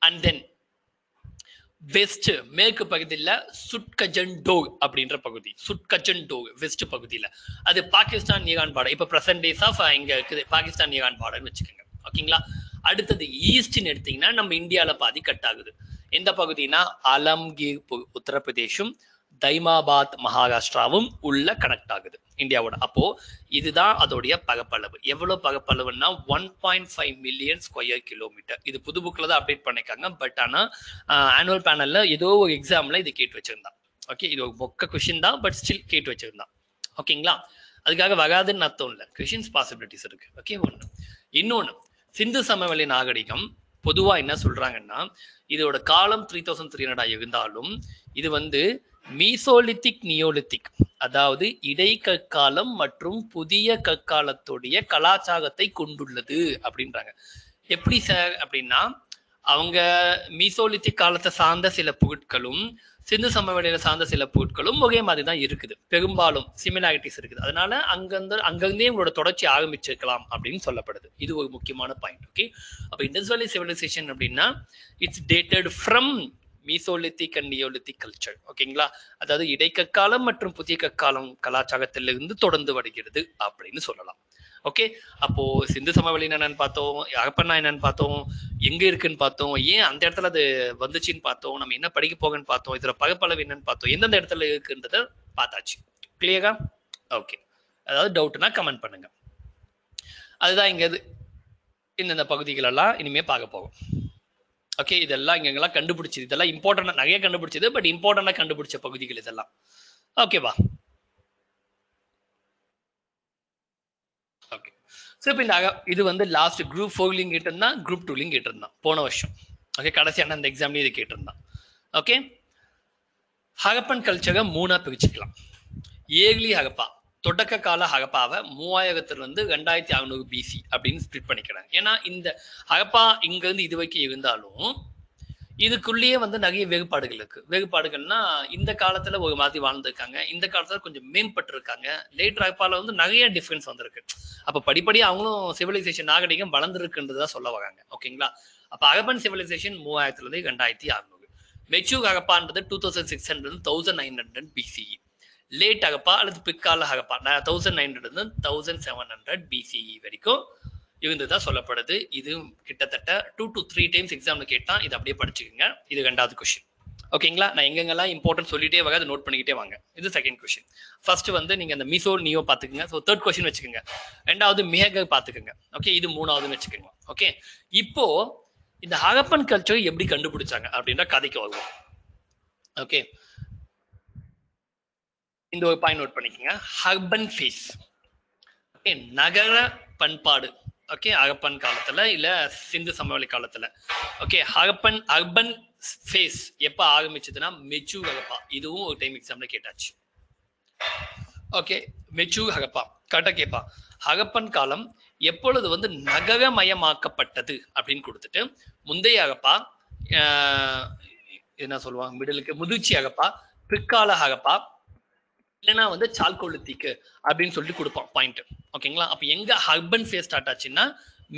and then west மேற்கு பகுதியில் சுட்கஜன்டோக் அப்படின்ற பகுதி, சுட்கஜன்டோக் வெஸ்ட் பகுதியில், அது பாகிஸ்தான் ஈரான் பார்டர். இப்போ ப்ரெசன்ட் டேஸ் ஆஃப் இங்கே இருக்குது பாகிஸ்தான் ஈரான் பார்டர்னு வச்சுக்கோங்க. ஓகேங்களா? அடுத்தது ஈஸ்ட்னு எடுத்தீங்கன்னா நம்ம இந்தியாவில் பாதி கட் ஆகுது. எந்த பகுதினா அலம்கீர் உத்தரப்பிரதேஷும் தைமாபாத் மகாராஷ்டிராவும் உள்ள கனெக்ட் ஆகுது இந்தியாவோட. அப்போ இதுதான் அதோடைய பகப்பளவு. எவ்வளவு பகப்பளவுன்னா 1.5 மில்லியன் ஸ்கொயர் கிலோமீட்டர். இது புது புக்கில் தான் அப்டேட் பண்ணிக்காங்க. பட் ஆனால் ஆனுவல் பேனல்ல ஏதோ ஒரு எக்ஸாம்ல இது கேட்டு வச்சிருந்தான். ஓகே, இது ஒரு மொக்க கொஷின் தான், பட் ஸ்டில் கேட்டு வச்சிருந்தான். ஓகேங்களா? அதுக்காக வகாதுன்னு அர்த்தம் இல்லை, கொஷின்ஸ் பாசிபிலிட்டிஸ் இருக்கு. ஓகே, ஒன்று. இன்னொன்று, சிந்து சமவெளி நாகரிகம் பொதுவா என்ன சொல்றாங்கன்னா, இதோட காலம் 3300 இருந்தாலும் இது வந்து மீசோலித்திக் நியோலித்திக், அதாவது இடைக்கற்காலம் மற்றும் புதிய கற்காலத்துடைய கலாச்சாரத்தை கொண்டுள்ளது அப்படின்றாங்க. எப்படி சார் அப்படின்னா, அவங்க மீசோலித்திக் காலத்தை சார்ந்த சில பொருட்களும் சிந்து சமவெளியில சார்ந்த சில பொருட்களும் ஒரே மாதிரி தான் இருக்குது, பெரும்பாலும் சிமிலாரிட்டிஸ் இருக்குது. அதனால அங்கிருந்தே உங்களோட தொடர்ச்சி ஆரம்பிச்சிருக்கலாம் அப்படின்னு சொல்லப்படுது. இது ஒரு முக்கியமான பாயிண்ட். ஓகே, அப்ப இண்டஸ்வலி சிவிலைசேஷன் அப்படின்னா it's dated from mesolithic and neolithic culture. ஓகேங்களா? அதாவது இடைக்கற்காலம் மற்றும் புதிய கற்காலம் கலாச்சாரத்திலிருந்து தொடர்ந்து வருகிறது அப்படின்னு சொல்லலாம். ஓகே, அப்போ சிந்து சமவெளி என்னன்னு பார்த்தோம், ஹரப்பன்னா என்னன்னு பார்த்தோம், எங்க இருக்குன்னு பார்த்தோம், ஏன் அந்த இடத்துல அது வந்துச்சுன்னு பார்த்தோம், நம்ம என்ன படிக்க போகன்னு பார்த்தோம், இதுல பகப்பளவு என்னன்னு பார்த்தோம், எந்தெந்த இடத்துல இருக்குன்றத பார்த்தாச்சு. கிளியரா? ஓகே, அதாவது டவுட்னா கமெண்ட் பண்ணுங்க. அதுதான் இங்க இந்தந்த பகுதிகளெல்லாம் இனிமே பார்க்க போகும். ஓகே, இதெல்லாம் இங்கெல்லாம் கண்டுபிடிச்சது, இதெல்லாம் இம்பார்ட்டண்டா நிறைய கண்டுபிடிச்சது, பட் இம்பார்ட்டண்டா கண்டுபிடிச்ச பகுதிகள் இதெல்லாம். ஓகேவா? ஓகே, ஸோ இப்போ இந்த இது வந்து லாஸ்ட் Group 4 கேட்டிருந்தான், Group 2 கேட்டிருந்தான் போன வருஷம். ஓகே, கடைசியான அந்த எக்ஸாம்லேயும் இது கேட்டிருந்தான். ஓகே, ஹரப்பன் கல்ச்சரை 3ஆ பிரிச்சுக்கலாம். ஏர்லி ஹரப்பா, தொடக்க கால ஹரப்பாவை 3000 to 2600 BC அப்படின்னு ஸ்பிளிட் பண்ணிக்கிறாங்க. ஏன்னா இந்த ஹரப்பா இங்கேருந்து இது வரைக்கும் இருந்தாலும் இதுக்குள்ளேயே வந்து நிறைய வேறுபாடுகள் இருக்கு. வேறுபாடுகள்னா இந்த காலத்துல ஒரு மாதிரி வாழ்ந்துருக்காங்க, இந்த காலத்துல கொஞ்சம் மேம்பட்டு இருக்காங்க, லேட் ஹரப்பால வந்து நிறைய டிஃபரன்ஸ் வந்திருக்கு. அப்ப படிப்படி அவங்களும் சிவிலைசேஷன் நாகரிகம் வளர்ந்துருக்குன்றதான் சொல்ல வராங்க. ஓகேங்களா? அப்ப ஹரப்பன் சிவிலைசேஷன் 3000 to 2600, மெச்சூர் ஹரப்பான்றது 2900 to 1900 BCE, லேட் ஹரப்பா அல்லது பிற்கால ஹரப்பா 1900 to 1700 BCE வரைக்கும் இருந்ததுதான் சொல்லப்படுது. இது கிட்டத்தட்ட 2 to 3 times எக்ஸாம்ல கேட்டா இது அப்படியே படிச்சுக்கோங்க. இது 2வது கொஸ்டின். ஓகேங்களா? நான் எங்கெங்கெல்லாம் இம்பார்ட்டன்ட் சொல்லிட்டே வாங்க, அதை நோட் பண்ணிக்கிட்டே வாங்க. இது 2nd கொஸ்டின். ஃபர்ஸ்ட் வந்து நீங்க அந்த மீசோ நியோ பாத்துக்கோங்க. ஸோ 3rd கொஸ்டின் வச்சுக்கோங்க. 2வது மேகர் பாத்துக்கோங்க. ஓகே, இது 3வதுன்னு வச்சுக்கோங்க. ஓகே, இப்போ இந்த ஹரப்பன் கல்ச்சர் எப்படி கண்டுபிடிச்சாங்க அப்படின்ற கதைக்கு வருவோம். ஓகே, இந்த ஒரு பாயிண்ட் நோட் பண்ணிக்கோங்க. ஹர்பன் ஃபேஸ், ஓகே, நகர பண்பாடு. ஓகே, ஹரப்பன் காலத்துல இல்ல சிந்து சமவெளி காலத்துல. ஓகே, ஹர்பன் ஃபேஸ் எப்ப ஆரம்பிச்சதுன்னா மெச்சூர் ஹரப்பா. இதுவும் ஒரு டைம் எக்ஸாம்ல கேட்டாச்சு. ஓகே, மெச்சூர் ஹரப்பா கரெக்டா கேப்பா ஹகப்பன் காலம் எப்பொழுது வந்து நகரமயமாக்கப்பட்டது அப்படின்னு கொடுத்துட்டு முந்தைய ஹகப்பா என்ன சொல்லுவாங்க மிடிலுக்கு முதிர்ச்சி ஹகப்பா பிற்கால ஹகப்பா இல்லைன்னா வந்து சால்கோலித்திக் அப்படின்னு சொல்லி கொடுப்பான் பாயிண்ட் ஓகேங்களா. அப்ப எங்க ஹர்பன் ஃபேஸ் ஸ்டார்ட் ஆச்சுன்னா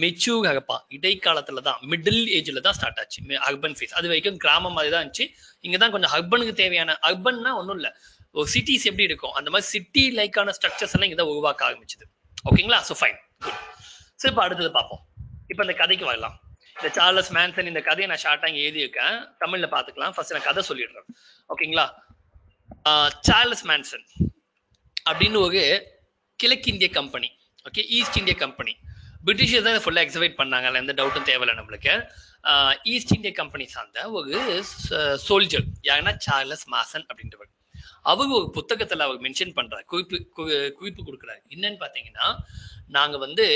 மெச்சூர் ஹகப்பா இடைக்காலத்துல தான் மிடில் ஏஜ்ல தான் ஸ்டார்ட் ஆச்சு ஹர்பன் ஃபேஸ். அது வரைக்கும் கிராம மாதிரி தான் இருந்துச்சு. இங்கதான் கொஞ்சம் ஹர்பனுக்கு தேவையான ஹர்பன்னா ஒன்றும் இல்லை ஒரு சிட்டிஸ் எப்படி இருக்கும் அந்த மாதிரி சிட்டி லைக்கான ஸ்ட்ரக்சர்ஸ் எல்லாம் இங்கதான் உருவாக்க ஆரம்பிச்சது ஓகேங்களா. So fine good. ஸோ இப்போ அடுத்தது பார்ப்போம். இப்போ இந்த கதைக்கு வரலாம். இந்த சார்லஸ் மான்சன் இந்த கதையை நான் ஷார்ட்டாக எழுதியிருக்கேன் தமிழ்ல பார்த்துக்கலாம். ஃபர்ஸ்ட் நான் கதை சொல்லிடுறேன் ஓகேங்களா. சார்லஸ் மான்சன் அப்படின்னு ஒரு கிழக்கிந்திய கம்பெனி ஓகே ஈஸ்ட் இந்திய கம்பெனி பிரிட்டிஷர் தான் ஃபுல்லாக எக்ஸபேட் பண்ணாங்கல்ல எந்த டவுட்டும் தேவையில்லை நம்மளுக்கு. ஈஸ்ட் இந்திய கம்பெனி சார்ந்த ஒரு சோல்ஜர் யாருன்னா சார்லஸ் மாசன் அப்படின்றவர். அவங்க ஒரு புத்தகத்துல அவர் மென்ஷன் பண்றாரு குறிப்பு கொடுக்குறாரு என்னன்னு பாத்தீங்கன்னா நாங்க வந்து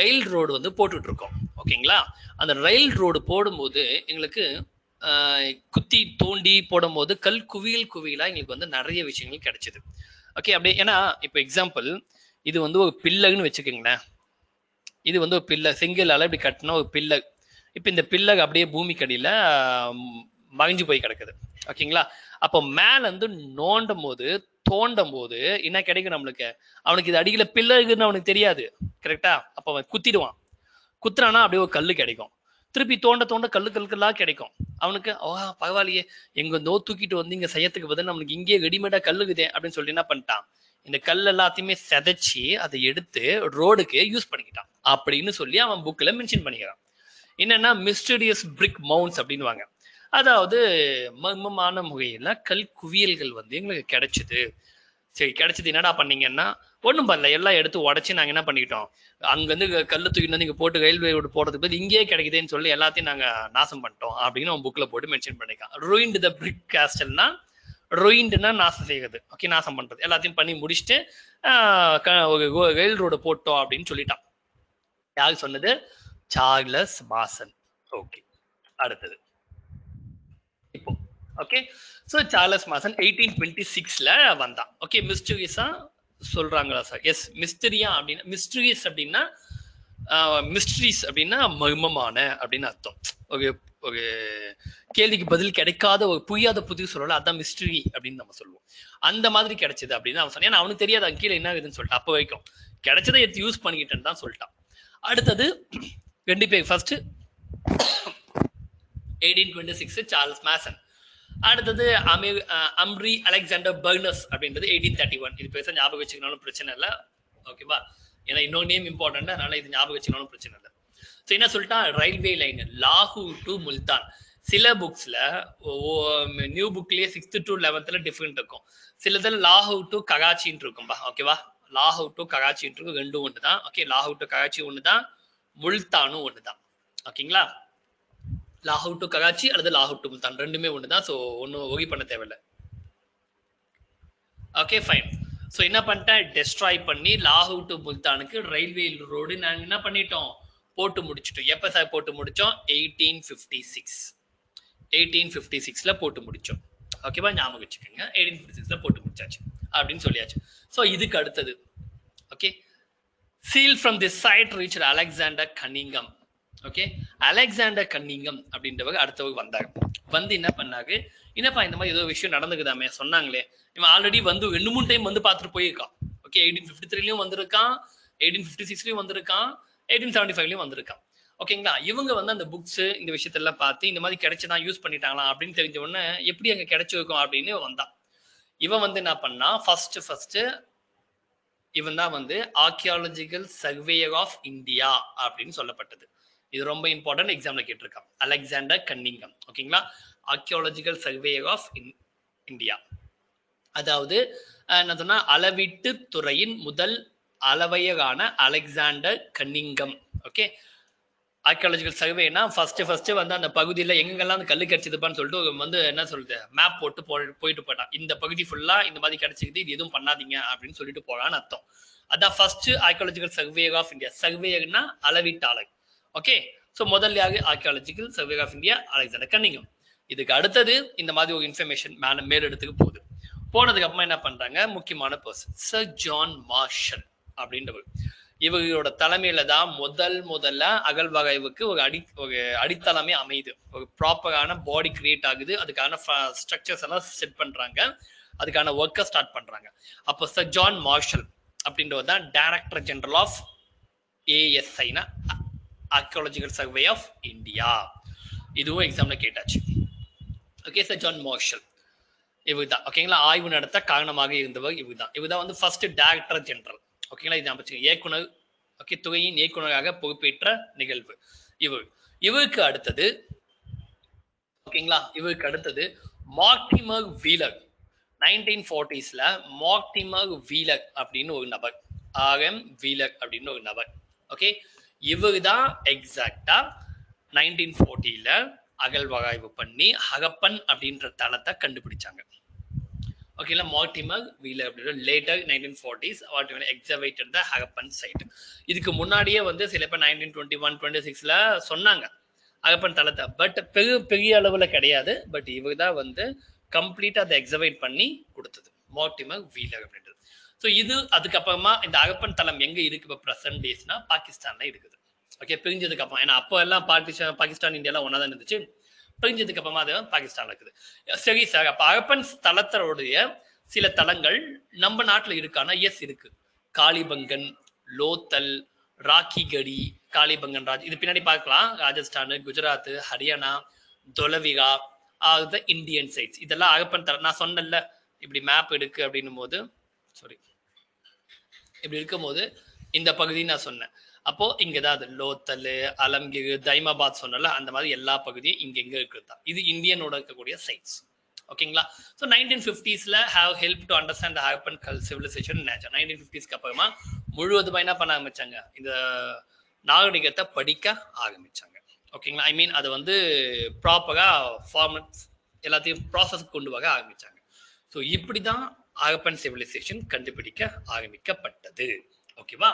ரயில் ரோடு வந்து போட்டுட்டு இருக்கோம் ஓகேங்களா. அந்த ரயில் ரோடு போடும்போது எங்களுக்கு குத்தி தோண்டி போடும் போது கல் குவியல் குவியலா எங்களுக்கு வந்து நிறைய விஷயங்கள் கிடைச்சது ஓகே. அப்படி ஏன்னா இப்போ எக்ஸாம்பிள் இது வந்து ஒரு பில்லர்னு வச்சுக்கோங்களேன். இது வந்து ஒரு பில்லர் செங்கலால இப்படி கட்டினா ஒரு பில்லர். இப்போ இந்த பில்லர் அப்படியே பூமிக்கடியில மறைஞ்சு போய் கிடக்குது ஓகேங்களா. அப்போ மேல இருந்து நோண்டும் போது தோண்டும் போது என்ன கிடைக்கும் நம்மளுக்கு அவனுக்கு இது அடிக்கல பில்லருக்குன்னு அவனுக்கு தெரியாது கரெக்டா. அப்போ அவன் குத்திடுவான் குத்துறானா அப்படியே ஒரு கல் கிடைக்கும். திருப்பி தோண்ட தோண்ட கல்லுக்கெல்லாம் கிடைக்கும் அவனுக்கு. ஓ பரவாயில்லையே எங்க நோ தூக்கிட்டு வந்து இங்க செய்யறதுக்கு பதில் நம்மளுக்கு இங்கேயே ரெடிமேடா கல்லுக்குதே அப்படின்னு சொல்லி என்ன பண்ணிட்டான் இந்த கல் எல்லாத்தையுமே செதைச்சி அதை எடுத்து ரோடுக்கு யூஸ் பண்ணிக்கிட்டான் அப்படின்னு சொல்லி அவன் புக்ல மென்ஷன் பண்ணிக்கிறான். என்னன்னா மிஸ்டீரியஸ் பிரிக் மவுண்ட்ஸ் அப்படின்வாங்க. அதாவது மர்மமான முறையில கல் குவியல்கள் வந்து எங்களுக்கு கிடைச்சது. சரி கிடைச்சது என்னடா பண்ணீங்கன்னா ஒன்றும் பண்ணல எல்லாம் எடுத்து உடச்சி நாங்கள் என்ன பண்ணிக்கிட்டோம் அங்கேருந்து கல் தூக்கிட்டு வந்து இங்கே போட்டு ரயில்வே விட்டு போடுறதுக்கு பதில் இங்கேயே கிடைக்குதுன்னு சொல்லி எல்லாத்தையும் நாங்கள் நாசம் பண்ணிட்டோம் அப்படின்னு அவன் புக்கில் போட்டு மென்ஷன் பண்ணியிருக்கான். ருயின்டு த பிரிக் கேஸ்டல்னா ருயின்டுனா நாசம் செய்கிறது ஓகே நாசம் பண்ணுறது எல்லாத்தையும் பண்ணி முடிச்சுட்டு ரயில் ரோடு போட்டோம் அப்படின்னு சொல்லிட்டான். யார் சொன்னது? Charles Masson okay. அடுத்தது இப்போ ஓகே ஸோ சார்லஸ் மாசன் 1826ல வந்தான் ஓகே. மிஸ்டீரியஸா சொல்றாங்களா சார்? எஸ் மிஸ்டரியா அப்படின்னா மிஸ்டீரியஸ் அப்படின்னா மிஸ்டரிஸ் அப்படின்னா மர்மமான அப்படின்னு அர்த்தம். ஒரு ஒரு கேள்விக்கு பதில் கிடைக்காத ஒரு புரியாத புதிர் சொல்லல அதான் மிஸ்டரி அப்படின்னு நம்ம சொல்லுவோம். அந்த மாதிரி கிடைச்சது அப்படின்னு அவன் சொன்னான். ஏன்னா அவனுக்கு தெரியாது அங்க கீழே என்ன இதுன்னு சொல்லிட்டான். அப்போ வரைக்கும் கிடைச்சதை எடுத்து யூஸ் பண்ணிக்கிட்டேன்னு தான் சொல்லிட்டான். அடுத்தது ரெண்டு பேர் ஃபர்ஸ்ட் 1826 சார்லஸ் மாசன். அடுத்தது அம்ரி அலெக்சாண்டர் பர்னஸ் அப்படின்றது 1831. இது பேச ஞாபகம் வச்சுக்கணும் பிரச்சனை இல்லை ஓகேவா. ஏன்னா இன்னொரு நேம் இம்பார்ட்டன்ட் அதனால இது ஞாபகம் வச்சுக்கணும் பிரச்சனை இல்லை. ஸோ என்ன சொல்லிட்டான் ரயில்வே லைன் லாகூர் டு முல்தான். சில புக்ஸ்ல நியூ புக்லயே 6th to 11th டிஃபரெண்ட் இருக்கும். சிலதுல லாகூர் டு கராச்சின்னு இருக்கும்பா ஓகேவா. லாகூர் டு கராச்சின்னு இருக்கும் ரெண்டும் ஒன்று தான் ஓகே. லாகூர் டு கராச்சி ஒன்று தான் முல்தானும் ஒன்று தான் ஓகேங்களா. லாகூர் டு கராச்சி அல்லது லாகூர் டு முல்தான் ரெண்டுமே ஒன்று தான். ஸோ ஒன்றும் ஒகி பண்ண தேவையில்லை ஓகே ஃபைன். ஸோ என்ன பண்ணிட்டேன் டெஸ்ட்ராய் பண்ணி லாகூர் டு முல்தானுக்கு ரயில்வே ரோடு நாங்கள் என்ன பண்ணிட்டோம் போட்டு முடிச்சிட்டோம். எப்போ சார் போட்டு முடித்தோம்? 1856ல போட்டு முடித்தோம் ஓகேவா. ஞாபகம் வச்சுக்கோங்க 1856ல் போட்டு முடிச்சாச்சு அப்படின்னு சொல்லியாச்சு. ஸோ இதுக்கு அடுத்தது okay seal from the site reach Alexander Cunningham okay. Alexander Cunningham அப்படின்றவங்க அடுத்தவங்க வந்தாங்க. வந்து என்ன பண்ணாங்க என்னப்பா இந்த மாதிரி ஏதோ விஷயம் நடந்துக்குதாமே சொன்னாங்களே. இவன் ஆல்ரெடி வந்து 2-3 டைம் வந்து பார்த்துட்டு போயிருக்கான் ஓகே. 1853லயும் வந்திருக்கான், 1856லயும் வந்திருக்கான், 1875லயும் வந்திருக்கான் ஓகேங்களா. இவங்க வந்து அந்த புக்ஸ் இந்த விஷயத்தெல்லாம் பார்த்து இந்த மாதிரி கிடைச்சதான் யூஸ் பண்ணிட்டாங்களா அப்படின்னு தெரிஞ்ச உடனே எப்படி அங்கே கிடைச்சிருக்கோம் அப்படின்னு வந்தான். இவன் வந்து என்ன பண்ணா ஃபர்ஸ்ட் இவன் தான் வந்து ஆர்கியாலஜிக்கல் சர்வே ஆஃப் இந்தியா அப்படின்னு சொல்லப்பட்டது. இது ரொம்ப இம்பார்ட்டன்ட் எக்ஸாம்ல கேட்டிருக்கான் அலெக்சாண்டர் கன்னிங்கம் ஓகேங்களா. ஆர்கியாலஜிக்கல் சர்வே ஆஃப் இந்தியா அதாவது என்ன சொன்னா அளவீட்டு துறையின் முதல் அளவையரான அலெக்சாண்டர் கன்னிங்கம் ஓகே. ஆர்கியாலஜிக்கல் சர்வேனா ஃபர்ஸ்ட் வந்து அந்த பகுதியில் எங்கெல்லாம் அந்த கல் கிடைச்சதுப்பான்னு சொல்லிட்டு வந்து என்ன சொல்றது மேப் போட்டு போயிட்டு போயிட்டான். இந்த பகுதி ஃபுல்லா இந்த மாதிரி கிடைச்சிக்கிது இது எதுவும் பண்ணாதீங்க அப்படின்னு சொல்லிட்டு போகலான்னு அர்த்தம். அதான் first archaeological survey of India. சர்வேயர்னா அளவீட்டாளர் ஓகே. ஸோ முதல்லையாக archaeological survey of India Alexander Cunningham. இதுக்கு அடுத்தது இந்த மாதிரி ஒரு இன்ஃபர்மேஷன் மேல மேலிடத்துக்கு போகுது. போனதுக்கு அப்புறமா என்ன பண்றாங்க முக்கியமான பர்சன் சர் ஜான் மார்ஷல் அப்படின்றது. இவங்களோட தலைமையில தான் முதல்ல அகழ்வாய்வுக்கு ஒரு அடித்தளமே அமையுது. ஒரு ப்ராப்பரான பாடி கிரியேட் ஆகுது, அதுக்கான ஸ்ட்ரக்சர்ஸ் எல்லாம் செட் பண்றாங்க, அதுக்கான ஒர்க்கை ஸ்டார்ட் பண்றாங்க. அப்போ சர் ஜான் மார்ஷல் அப்படின்றவர் தான் டைரக்டர் ஜெனரல் ஆஃப் ஏஎஸ்ஐனா ஆர்கியாலஜிக்கல் சர்வே ஆஃப் இந்தியா. இதுவும் எக்ஸாம்ல கேட்டாச்சு. ஓகே, சர் ஜான் மார்ஷல் இவர்தான் ஓகேங்களா ஆய்வு நடத்த காரணமாக இருந்தவர். இவர்தான் வந்து ஃபர்ஸ்ட் டைரக்டர் ஜெனரல் ஓகேங்களா. இது நம்ம இயக்குனர் ஓகே துறையின் இயக்குநராக பொறுப்பேற்ற நிகழ்வு இவர். இவருக்கு அடுத்தது Mortimer wheeler. 1940s Mortimer Wheeler அப்படின்னு ஒரு நபர், ஆர்எம் வீலர் அப்படின்னு ஒரு நபர். ஓகே, இவர் தான் எக்ஸாக்டா 1940s அகழ்வாய்வு பண்ணி ஹரப்பன் அப்படின்ற தளத்தை கண்டுபிடிச்சாங்க. ஓகேங்களா, மார்டிமர் வீலர் அப்படின்னு later 1940s excavated the Harappan site. இதுக்கு முன்னாடியே வந்து சில பேர் 1921-26 சொன்னாங்க ஹரப்பன் தளத்தை, பட் பெரிய அளவுல கிடையாது. பட் இவர் தான் வந்து கம்ப்ளீட்டா அதை எக்ஸவேட் பண்ணி கொடுத்தது மார்டிமர் வீலர் அப்படின்றது. ஸோ இது அதுக்கப்புறமா இந்த ஹரப்பன் தளம் எங்க இருக்கு இப்போ ப்ரெசன்ட் டேஸ்னா பாகிஸ்தான்ல இருக்குது. ஓகே, பிரிஞ்சதுக்கு அப்புறம், ஏன்னா அப்போ எல்லாம் பாகிஸ்தான் இந்தியாலாம் ஒன்னா தான் இருந்துச்சு. பிரிஞ்சதுக்கு அப்புறமா அது பாகிஸ்தான்ல இருக்குது. சரி சார், அப்ப ஹரப்பன் தளத்தோடைய சில தளங்கள் நம்ம நாட்டுல இருக்கானா? எஸ் இருக்கு. காளிபங்கன், லோத்தல், ராக்கிகடி, காளிபங்கன் ராஜ், இது பின்னாடி பார்க்கலாம். Rajasthan, Gujarat, Haryana, Dholavira are the Indian sites, இதெல்லாம் ஹரப்பன் தளம். நான் சொன்னல இப்படி மேப் இருக்கு அப்படின்னும் போது, சாரி, இப்படி இருக்கும் போது இந்த பகுதி நான் சொன்னேன். அப்போ இங்கதான் அது லோத்தல், அலம்கிரு, தைமாபாத் சொன்னல, அந்த மாதிரி எல்லா பகுதியும் இங்கெங்க இருக்கிறது தான். இது இந்தியனோட இருக்கக்கூடிய சைட்ஸ். ஓகேங்களா, so 1950s have help to understand the Harappan civilisation nature. 1950s அப்புறமா முழுவதுமா என்ன பண்ண ஆரம்பிச்சாங்க, இந்த நாகரிகத்தை படிக்க ஆரம்பிச்சாங்க. ஓகேங்களா, ஐ மீன் அதை வந்து ப்ராப்பரா ஃபார்மட் எல்லாத்தையும் ப்ராசஸ் கொண்டு வர ஆரம்பிச்சாங்க. ஸோ இப்படிதான் ஹரப்பன் சிவிலைசேஷன் கண்டுபிடிக்க ஆரம்பிக்கப்பட்டது. ஓகேவா,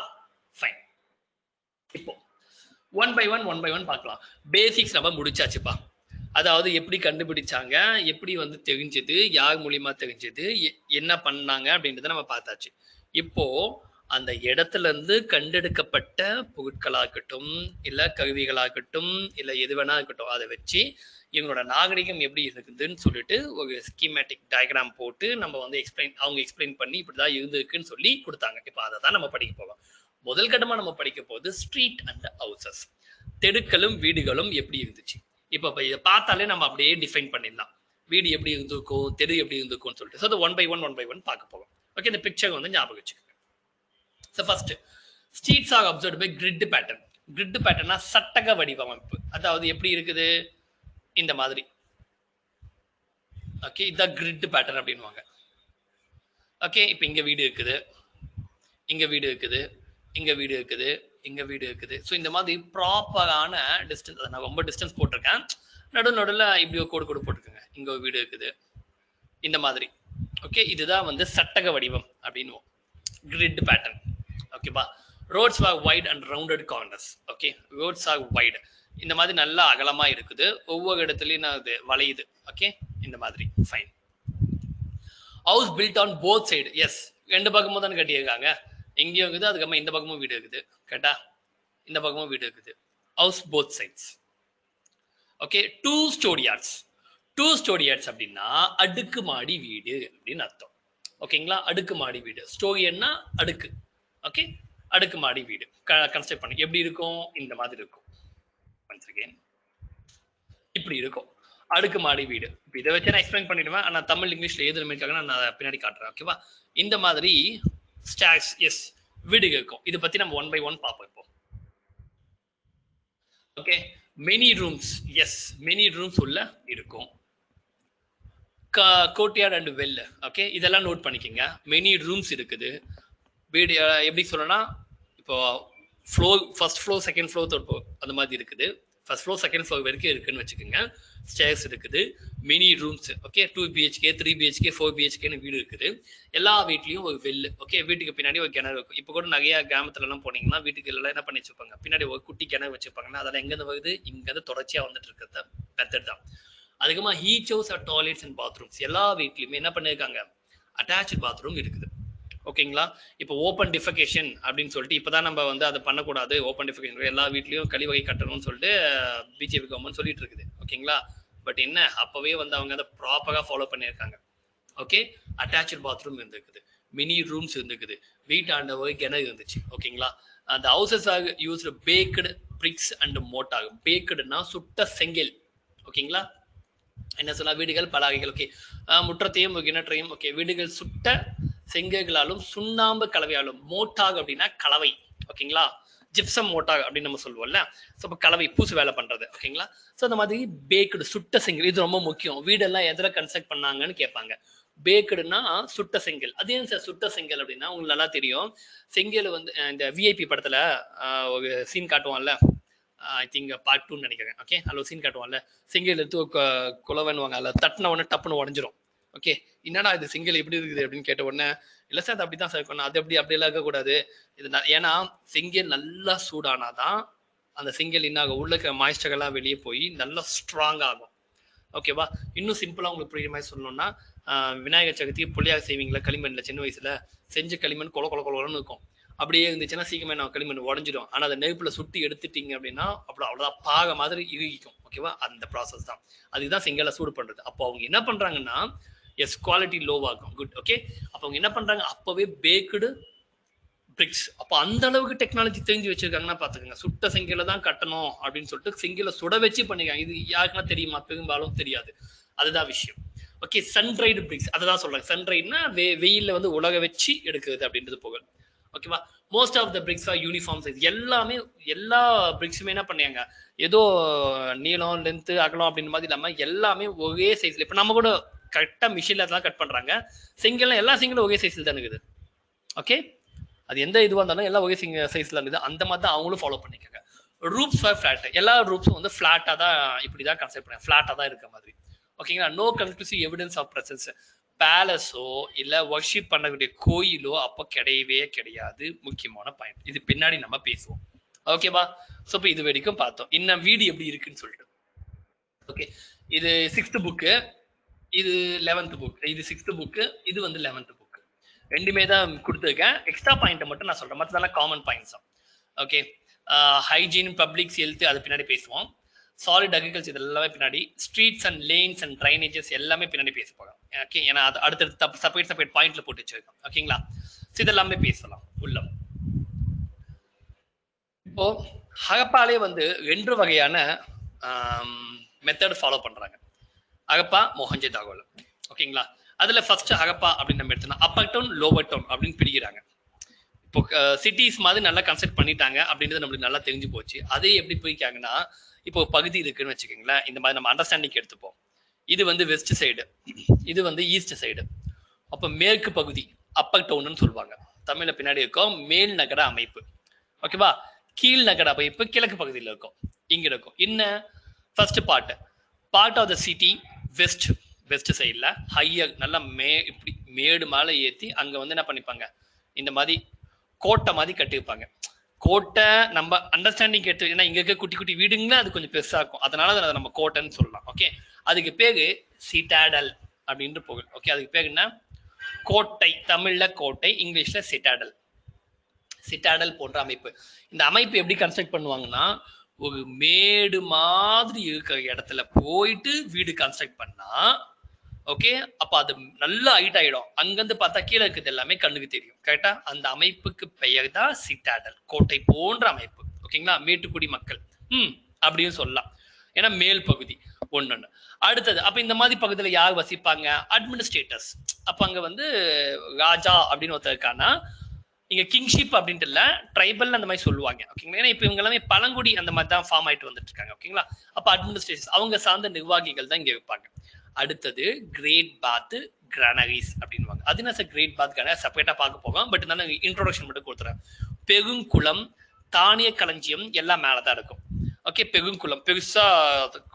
ஃபைன். இப்போ ஒன் பை ஒன் பார்க்கலாம். பேசிக்ஸ் நம்ம முடிச்சாச்சுப்பா. அதாவது எப்படி கண்டுபிடிச்சாங்க, எப்படி வந்து தெரிஞ்சது, யார் மூலியமா தெரிஞ்சது, என்ன பண்ணாங்க அப்படின்றத நம்ம பார்த்தாச்சு. இப்போ அந்த இடத்துல இருந்து கண்டெடுக்கப்பட்ட பொருட்களாகட்டும், இல்ல கருவிகளாகட்டும், இல்ல எது வேணா இருக்கட்டும், அதை வச்சு இவங்களோட நாகரிகம் எப்படி இருக்குதுன்னு சொல்லிட்டு ஒரு ஸ்கீமேட்டிக் டயக்ராம் போட்டு நம்ம வந்து அவங்க எக்ஸ்பிளைன் பண்ணி இப்படிதான் இருந்திருக்குன்னு சொல்லி கொடுத்தாங்க. இப்போ அதை தான் நம்ம படிக்க போவோம். முதல் கட்டமா நம்ம படிக்க போகுது ஸ்ட்ரீட் அண்ட் ஹவுசஸ். தெருக்களும் வீடுகளும் எப்படி இருந்துச்சு, இப்போ இதை பார்த்தாலே நம்ம அப்படியே டிஃபைன் பண்ணிடலாம். வீடு எப்படி இருந்திருக்கும், தெரு எப்படி இருந்திருக்கும்னு சொல்லிட்டு. ஸோ அது ஒன் பை ஒன் பார்க்க போவோம். ஓகே, இந்த பிக்சர் வந்து ஞாபகம் வச்சுக்கோங்க. So first, streets are observed by grid pattern. Grid பேட்டர்னா சட்டக வடிவமைப்பு. அதாவது எப்படி இருக்குது, இந்த மாதிரி. ஓகே, இதான் கிரிட் பேட்டர்ன் அப்படின்வாங்க. ஓகே, இப்போ இங்க வீடு இருக்குது. ஸோ இந்த மாதிரி ப்ராப்பரான டிஸ்டன்ஸ், நான் ரொம்ப டிஸ்டன்ஸ் போட்டிருக்கேன், நடுவில் இப்படி ஒரு கோடு போட்டிருக்கேங்க. இங்கே ஒரு வீடு இருக்குது இந்த மாதிரி. ஓகே, இதுதான் வந்து சட்டக வடிவம் அப்படின்வோம், கிரிட் பேட்டர்ன். ஓகேப்பா, roads are wide and rounded corners. Okay, roads are wide, இந்த மாதிரி நல்லா அகலமாக இருக்குது, ஒவ்வொரு இடத்துலையும் நான் இது வளையுது. ஓகே, இந்த மாதிரி. Fine. House build on both side. Yes, ரெண்டு பக்கமும் தானே கட்டியிருக்காங்க. இங்கேயும் இருக்குது, அதுக்கப்புறம் இந்த பக்கமும் வீடு இருக்குது. கரெக்டா, இந்த பக்கமும் வீடு இருக்குது. House both sides. Okay, two storey yards அப்படின்னா அடுக்கு மாடி வீடு அப்படின்னு அர்த்தம். ஓகேங்களா, அடுக்கு மாடி வீடு, ஸ்டோரின்னா அடுக்கு. ஓகே, அடுக்கு மாடி வீடு கன்ஸ்ட்ரக்ட் பண்ணி எப்படி இருக்கும், இந்த மாதிரி இருக்கும். இப்படி இருக்கும் அடுக்கு மாடி வீடு. இப்போ இதை வச்சு நான் எக்ஸ்பிளைன் பண்ணிடுவேன், ஆனால் தமிழ் இங்கிலீஷ்ல எது இருக்காங்க நான் பின்னாடி காட்டுறேன். ஓகேவா, இந்த மாதிரி ஸ்டாக்ஸ். எஸ், வீடு இருக்கும். இதை பத்தி நம்ம ஒன் பை ஒன் பார்ப்போம் இப்போ. Okay, many rooms. Yes, many rooms உள்ள இருக்கும். Courtyard and well. ஓகே, இதெல்லாம் நோட் பண்ணிக்கோங்க. மெனி ரூம்ஸ் இருக்குது. வீடு எப்படி சொல்லணும்னா, இப்போ floor, first floor, second floor, third floor, அந்த மாதிரி இருக்குது. ஃபர்ஸ்ட் ஃப்ளோர், செகண்ட் ஃப்ளோர் வரைக்கும் இருக்குன்னு வச்சுக்கோங்க. ஸ்டேர்ஸ் இருக்குது, many rooms. Okay, 2 BHK, 3 BHK, 4 BHKன்னு வீடு இருக்குது. எல்லா வீட்லையும் ஒரு வெல். ஓகே, வீட்டுக்கு பின்னாடி ஒரு கிணறு இருக்கும். இப்போ கூட நிறைய கிராமத்துலலாம் போனீங்கன்னா வீட்டுக்கு எல்லாம் என்ன பண்ணி வச்சுப்பாங்க, பின்னாடி ஒரு குட்டி கிணறு வச்சுப்பாங்கன்னா அதெல்லாம் எங்கேருந்து வருது, இங்கேருந்து தொடர்ச்சியாக வந்துட்டு இருக்கிறத மெத்தட் தான். அதுக்கப்புறமா each house are toilets and bathrooms. எல்லா வீட்லையுமே என்ன பண்ணியிருக்காங்க, அட்டாச்சு பாத்ரூம் இருக்குது. ஓகேங்களா. இப்போ ஓப்பன் டிஃபகேஷன் அப்படின்னு சொல்லிட்டு இப்போதான் நம்ம வந்து அதை பண்ணக்கூடாது, ஓப்பன் டிஃபகேஷன் எல்லா வீட்லேயும் கழிவகை கட்டணும்னு சொல்லிட்டு பிஜேபி கவர்மெண்ட் சொல்லிட்டு இருக்குது ஓகேங்களா. பட் என்ன அப்போவே வந்து அவங்க அதை ப்ராப்பராக ஃபாலோ பண்ணியிருக்காங்க. ஓகே அட்டாச்சு பாத்ரூம் இருந்துருக்குது, மினி ரூம்ஸ் இருந்துக்குது, வீட்டாண்ட ஒரு கிணறு இருந்துச்சு ஓகேங்களா. அந்த ஹவுசஸ் ஆக used baked bricks and mortar, பேக்கடுனா சுட்ட செங்கல் ஓகேங்களா. என்ன சொல்ல வீடுகள் பல வகைகள் ஓகே, முற்றத்தையும் கிணற்றையும் ஓகே வீடுகள் சுட்ட செங்கல்களாலும் சுண்ணாம்பு கலவையாலும், மோட்டார் அப்படின்னா கலவை ஓகேங்களா, ஜிப்சம் மோட்டார் அப்படின்னு நம்ம சொல்லுவோம்ல, ஸோ கலவை பூசு வேலை பண்றது ஓகேங்களா. ஸோ அந்த மாதிரி பேக்கடு சுட்ட செங்கல் இது ரொம்ப முக்கியம், வீடெல்லாம் எதில் கன்ஸ்ட்ரக்ட் பண்ணாங்கன்னு கேட்பாங்க. பேக்கடுனா சுட்ட செங்கல், அது ஏன் சார் சுட்ட செங்கல் அப்படின்னா உங்களுக்கு நல்லா தெரியும் செங்கல் வந்து இந்த விஐபி படத்துல ஒரு சீன் காட்டுவான்ல, ஐ திங்க் பார்ட் 2 நினைக்கிறேன் ஓகே, அதில் சீன் காட்டுவான்ல செங்கல் எடுத்து குலவன்னுவாங்க, அதில் தட்டின உடனே டப்புன்னு உடஞ்சிரும் ஓகே. என்னடா இது செங்கல் எப்படி இருக்குது அப்படின்னு கேட்ட உடனே இல்லை சார் அது அப்படி தான் சார் இருக்கணும், அது அப்படி அப்படியெல்லாம் இருக்கக்கூடாது இது, ஏன்னா செங்கல் நல்லா சூடானாதான் அந்த செங்கல் என்ன ஆகும் உள்ள மாய்ஸ்டர்லாம் வெளியே போய் நல்லா ஸ்ட்ராங் ஆகும் ஓகேவா. இன்னும் சிம்பிளாக உங்களுக்கு புரியுற மாதிரி சொல்லணும்னா விநாயகர் சதுர்த்தி புளியாக செய்வீங்களா களிமண்ல, சின்ன வயசுல செஞ்சு களிமண் கொல கொல கொலன்னு இருக்கும், அப்படியே இருந்துச்சுன்னா சீக்கிரமே நான் களிமண் உடஞ்சிடும், ஆனால் அதை நெருப்புல சுட்டி எடுத்துட்டீங்க அப்படின்னா அப்புறம் அவ்வளோதான் பாக மாதிரி இறுகிக்கும் ஓகேவா. அந்த ப்ராசஸ் தான் அதுதான் செங்கலை சூடு பண்றது. அப்போ அவங்க என்ன பண்றாங்கன்னா எஸ் குவாலிட்டி லோவாக இருக்கும் குட் ஓகே. அப்போ அவங்க என்ன பண்றாங்க அப்போவே பேக்குடு பிரிக்ஸ், அப்போ அந்த அளவுக்கு டெக்னாலஜி தெரிஞ்சு வச்சிருக்காங்கன்னா பார்த்துக்கோங்க. சுட்ட செங்கலை தான் கட்டணும் அப்படின்னு சொல்லிட்டு செங்கலை சுட வச்சு பண்ணிக்காங்க, இது யாருக்குன்னா தெரியுமா பெரும்பாலும் தெரியாது, அதுதான் விஷயம் ஓகே. சன்ரைடு பிரிக்ஸ் அதான் சொல்றாங்க, சன்ரைட்னா வெயில வந்து உலக வச்சு எடுக்குது அப்படின்றது போக ஓகேவா. Most of the bricks are uniform size, எல்லாமே எல்லா பிரிக்ஸுமே என்ன பண்ணாங்க ஏதோ நீளம் லென்த்து அகலம் அப்படின்ற மாதிரி இல்லாமல் எல்லாமே ஒரே சைஸ்ல. இப்போ நம்ம கூட கரெக்டாக மிஷினில் அதெல்லாம் கட் பண்றாங்க, செங்கல்லாம் எல்லா செங்கலும் ஒரே சைஸ்ல தான் இருக்குது ஓகே. அது எந்த இதுவாக இருந்தாலும் எல்லாம் ஒரே சைஸ்ல இருக்குது, அந்த மாதிரி தான் அவங்களும் ஃபாலோ பண்ணிக்காங்க. ரூப்ஸ் ஆர் ஃபிளாட், எல்லா ரூப்ஸும் வந்து ஃபிளாட்டாக தான் இப்படி தான் கன்செப்ட் பண்ணாங்க, ஃபிளாட்டாக தான் இருக்க மாதிரி ஓகேங்களா. No conclusive evidence of presence, பேலஸோ இல்லை வர்ஷிப் பண்ணக்கூடிய கோயிலோ அப்போ கிடையவே கிடையாது. முக்கியமான பாயிண்ட் இது பின்னாடி நம்ம பேசுவோம் ஓகேவா. ஸோ இப்போ இது வரைக்கும் பார்த்தோம் இன்னும் வீடு எப்படி இருக்குன்னு சொல்லிட்டு ஓகே. இது 6th புக்கு, இது 11th புக், இது 6th புக்கு, இது வந்து 11th புக்கு, ரெண்டுமே தான் கொடுத்துருக்கேன். எக்ஸ்ட்ரா பாயிண்ட்டை மட்டும் நான் சொல்கிறேன், மற்றதெல்லாம் காமன் பாயிண்ட்ஸ் தான் ஓகே. ஹைஜீன் பப்ளிக்ஸ் ஹெல்த் அது பின்னாடி பேசுவோம், சாலிட் அக்ரிகல்ச்சர் இது எல்லாமே பின்னாடி, streets and lanes and drainages எல்லாமே பின்னாடி பேச போகிறோம் ஓகே. ஏன்னா அது அடுத்தடுத்து செப்பரேட் செப்பரேட் பாயிண்ட்ல போட்டு வச்சிருக்கோம் ஓகேங்களா. ஸோ இதெல்லாமே பேசலாம் உள்ள. இப்போ ஹரப்பாலே வந்து 2 வகையான மெத்தட் ஃபாலோ பண்றாங்க, ஹரப்பா மொஹஞ்சதாரோல ஓகேங்களா. அதுல ஃபர்ஸ்ட் ஹரப்பா அப்படின்னு நம்ம எடுத்தோம்னா அப்பர் டவுன் லோவர் டவுன் அப்படின்னு பிரிக்கிறாங்க. இப்போ சிட்டிஸ் மாதிரி நல்லா கன்ஸ்ட்ரக்ட் பண்ணிட்டாங்க அப்படின்றது நம்மளுக்கு நல்லா தெரிஞ்சு போச்சு. அதே எப்படி பிரிக்காங்கன்னா இப்போ பகுதி இருக்குன்னு வச்சுக்கோங்களேன், இந்த மாதிரி நம்ம அண்டர்ஸ்டாண்டிங் எடுத்துப்போம். இது வந்து வெஸ்ட் சைடு, இது வந்து ஈஸ்ட் சைடு. அப்போ மேற்கு பகுதி அப்பர் டவுன்னு சொல்லுவாங்க, தமிழ்ல பின்னாடி இருக்கும் மேல் நகர அமைப்பு ஓகேவா. கீழ் நகர அமைப்பு கிழக்கு பகுதியில் இருக்கும், இங்க இருக்கும். என்ன first part part of the city west, west சைடில் ஹையர் நல்லா இப்படி மேடு மேலே ஏற்றி அங்கே வந்து என்ன பண்ணிப்பாங்க இந்த மாதிரி கோட்டை மாதிரி கட்டியிருப்பாங்க. கோட்டை நம்ம அண்டர்ஸ்டாண்டிங் எடுத்து ஏன்னா இங்க இருக்க குட்டி குட்டி வீடுங்கன்னா அது கொஞ்சம் பெருசா இருக்கும், அதனால அதை நம்ம கோட்டைன்னு சொல்லலாம் ஓகே. அதுக்கு பேரு சிட்டாடல் அப்படின்ற பொருள் ஓகே. அதுக்கு பேர் என்ன கோட்டை, தமிழ்ல கோட்டை, இங்கிலீஷ்ல சிட்டாடல். சிட்டாடல் போன்ற அமைப்பு, இந்த அமைப்பு எப்படி கன்ஸ்ட்ரக்ட் பண்ணுவாங்கன்னா ஒரு மேடு மாதிரி இருக்கிற இடத்துல போயிட்டு வீடு கன்ஸ்ட்ரக்ட் பண்ணா ஓகே. அப்ப அது நல்லா ஹைட் ஆயிடும், அங்கிருந்து பார்த்தா கீழே இருக்குது எல்லாமே கண்ணுக்கு தெரியும் கரெக்டா. அந்த அமைப்புக்கு பெயர் தான் சிட்டாடல், கோட்டை போன்ற அமைப்பு ஓகேங்களா. மேட்டுக்குடி மக்கள் அப்படின்னு சொல்லலாம், ஏன்னா மேல் பகுதி ஒன்னொன்னு. அடுத்தது அப்ப இந்த மாதிரி பகுதியில யார் வசிப்பாங்க அட்மினிஸ்ட்ரேட்டர்ஸ். அப்ப அங்க வந்து ராஜா அப்படின்னு ஒருத்தர் இருக்கானா, இங்க கிங்ஷிப் அப்படின்ட்டு இல்லை ட்ரைபல் அந்த மாதிரி சொல்லுவாங்க ஓகேங்களா. ஏன்னா இப்போ இவங்க எல்லாமே பழங்குடி அந்த மாதிரி தான் ஃபார்ம் ஆயிட்டு வந்துட்டு இருக்காங்க ஓகேங்களா. அப்ப அட்மினிஸ்ட்ரேஷன் அவங்க சார்ந்த நிர்வாகிகள் தான் இங்க இருப்பாங்க. அடுத்தது கிரேட் பாத் கிரானரிஸ் அப்படின்வாங்க, அது என்ன சார் கிரேட் பாத் கிரானரி செப்பரேட்டா பார்க்க போவோம், பட் நான் இன்ட்ரோடக்ஷன் மட்டும் கொடுத்துறேன். பெருங்குளம் தானிய களஞ்சியம் எல்லாம் மேலதான் இருக்கும் ஓகே. பெருங்குளம் பெருசா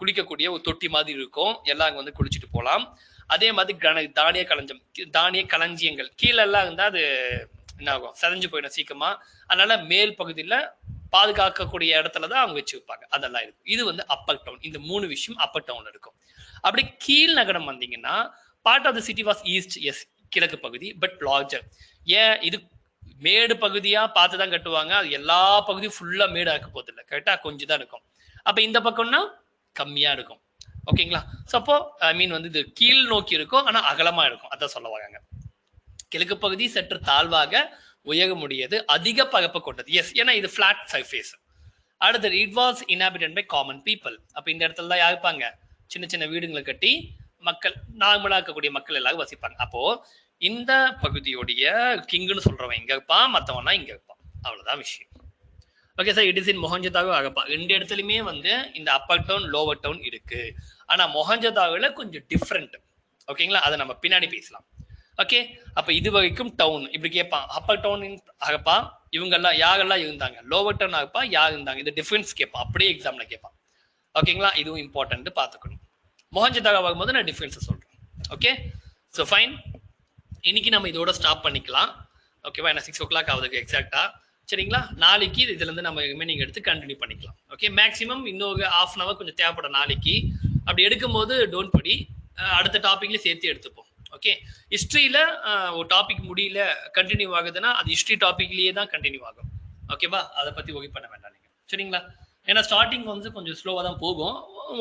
குளிக்கக்கூடிய ஒரு தொட்டி மாதிரி இருக்கும், எல்லாம் அங்கே வந்து குளிச்சுட்டு போகலாம். அதே மாதிரி கிரானரி தானிய களஞ்சியம், தானிய களஞ்சியங்கள் கீழெல்லாம் இருந்தால் அது என்ன ஆகும் செதஞ்சு போயிடும் சீக்கிரமா, அதனால மேல் பகுதியில் பாதுகாக்கக்கூடிய இடத்துல தான் அவங்க வச்சிருப்பாங்க, அதெல்லாம் இருக்கும். இது வந்து அப்பர் டவுன், இந்த 3 விஷயம் அப்பர் டவுன்ல இருக்கும். அப்படி கீழ் நகரம் வந்தீங்கன்னா part of the city was east, yes கிழக்கு பகுதி பட் லார்ஜர். ஏன் இது மேடு பகுதியா பார்த்து தான் கட்டுவாங்க, அது எல்லா பகுதியும் ஃபுல்லா மேடா இருக்க போது இல்லை, கரெக்டா கொஞ்சம் தான் இருக்கும். அப்ப இந்த பக்கம்னா கம்மியா இருக்கும் ஓகேங்களா. ஸோ அப்போ ஐ மீன் வந்து இது கீழ் நோக்கி இருக்கும் ஆனா அகலமா இருக்கும், அதான் சொல்ல வராங்க. கிழக்கு பகுதி சற்று தாழ்வாக உயர முடியாது, அதிக பரப்பு கொண்டது. எஸ், ஏன்னா இது பிளாட் சர்ஃபேஸ். அடுத்தது it was inhabited by common people. அப்ப இந்த இடத்துல தான் யாருப்பாங்க, சின்ன சின்ன வீடுங்களை கட்டி மக்கள் நார்மலா இருக்கக்கூடிய மக்கள் எல்லாரும் வசிப்பாங்க. அப்போ இந்த பகுதியோடைய கிங்குன்னு சொல்றவன் இங்க இருப்பான், மற்றவனா இங்க இருப்பான், அவ்வளவுதான் விஷயம். Okay sir, it is in Mohenjodaro Harappa. ரெண்டு இடத்துலையுமே வந்து இந்த அப்பர் டவுன் லோவர் டவுன் இருக்கு, ஆனா மொஹஞ்சதாரோல கொஞ்சம் டிஃப்ரெண்ட் ஓகேங்களா, அதை நம்ம பின்னாடி பேசலாம். ஓகே, அப்ப இது வரைக்கும் டவுன் இப்படி கேட்பான், அப்பர் டவுன் ஹரப்பா இவங்கெல்லாம் யாரெல்லாம் இருந்தாங்க, லோவர் டவுன் ஹரப்பா யார் இருந்தாங்க, இந்த டிஃபரன்ஸ் கேட்பான், அப்படியே எக்ஸாம்ல கேட்பான் ஓகேங்களா. இதுவும் இம்பார்ட்டன்ட் பார்த்துக்கணும். மொஹஞ்சதாரோ வரும்போது நான் டிஃபரன்ஸை சொல்றேன். ஓகே ஸோ ஃபைன், இன்னைக்கு நம்ம இதோட ஸ்டாப் பண்ணிக்கலாம் ஓகேவா, ஏன்னா 6 o'clock ஆகுது எக்ஸாக்டா சரிங்களா. நாளைக்கு இதுல இருந்து நம்ம ரிமைனிங் எடுத்து கண்டினியூ பண்ணிக்கலாம். ஓகே, மேக்ஸிமம் இன்னொரு ஹாஃப் அன் அவர் கொஞ்சம் தேவைப்படும் நாளைக்கு. அப்படி எடுக்கும் போது டோன்ட் படி, அடுத்த டாபிக்ல சேர்த்து எடுத்துப்போம். ஓகே, ஹிஸ்ட்ரியில ஒரு டாபிக் முடியல கண்டினியூ ஆகுதுன்னா அது ஹிஸ்ட்ரி டாபிக்லயே தான் கண்டினியூ ஆகும் ஓகேவா, அதை பத்தி ஒர்க் பண்ண வேண்டாம் நீங்க சரிங்களா. ஏன்னா ஸ்டார்டிங் வந்து கொஞ்சம் ஸ்லோவாக தான் போகும்,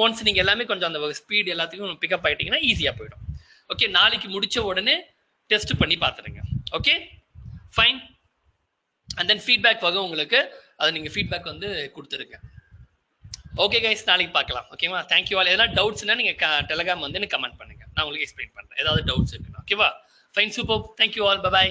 ஒன்ஸ் நீங்க எல்லாமே கொஞ்சம் அந்த ஸ்பீடு எல்லாத்துக்கும் பிக்அப் ஆயிட்டீங்கன்னா ஈஸியா போயிடும். ஓகே, நாளைக்கு முடிச்ச உடனே டெஸ்ட் பண்ணி பார்த்துருங்க. Okay fine, and then feedback வரும் உங்களுக்கு, அது நீங்க feedback வந்து கொடுத்துருங்க. ஓகே கைஸ், நாளைக்கு பார்க்கலாம் ஓகேவா. Thank you all. ஏதாவது டவுட்ஸ்னா நீங்க டெலகிராம் வந்து எனக்கு கமெண்ட் பண்ணுங்க, நான் உங்களுக்கு எக்ஸ்பிளைன் பண்றேன் ஏதாவது டவுட்ஸ் இருக்குன்னா. ஓகேவா fine, super, thank you all, bye by.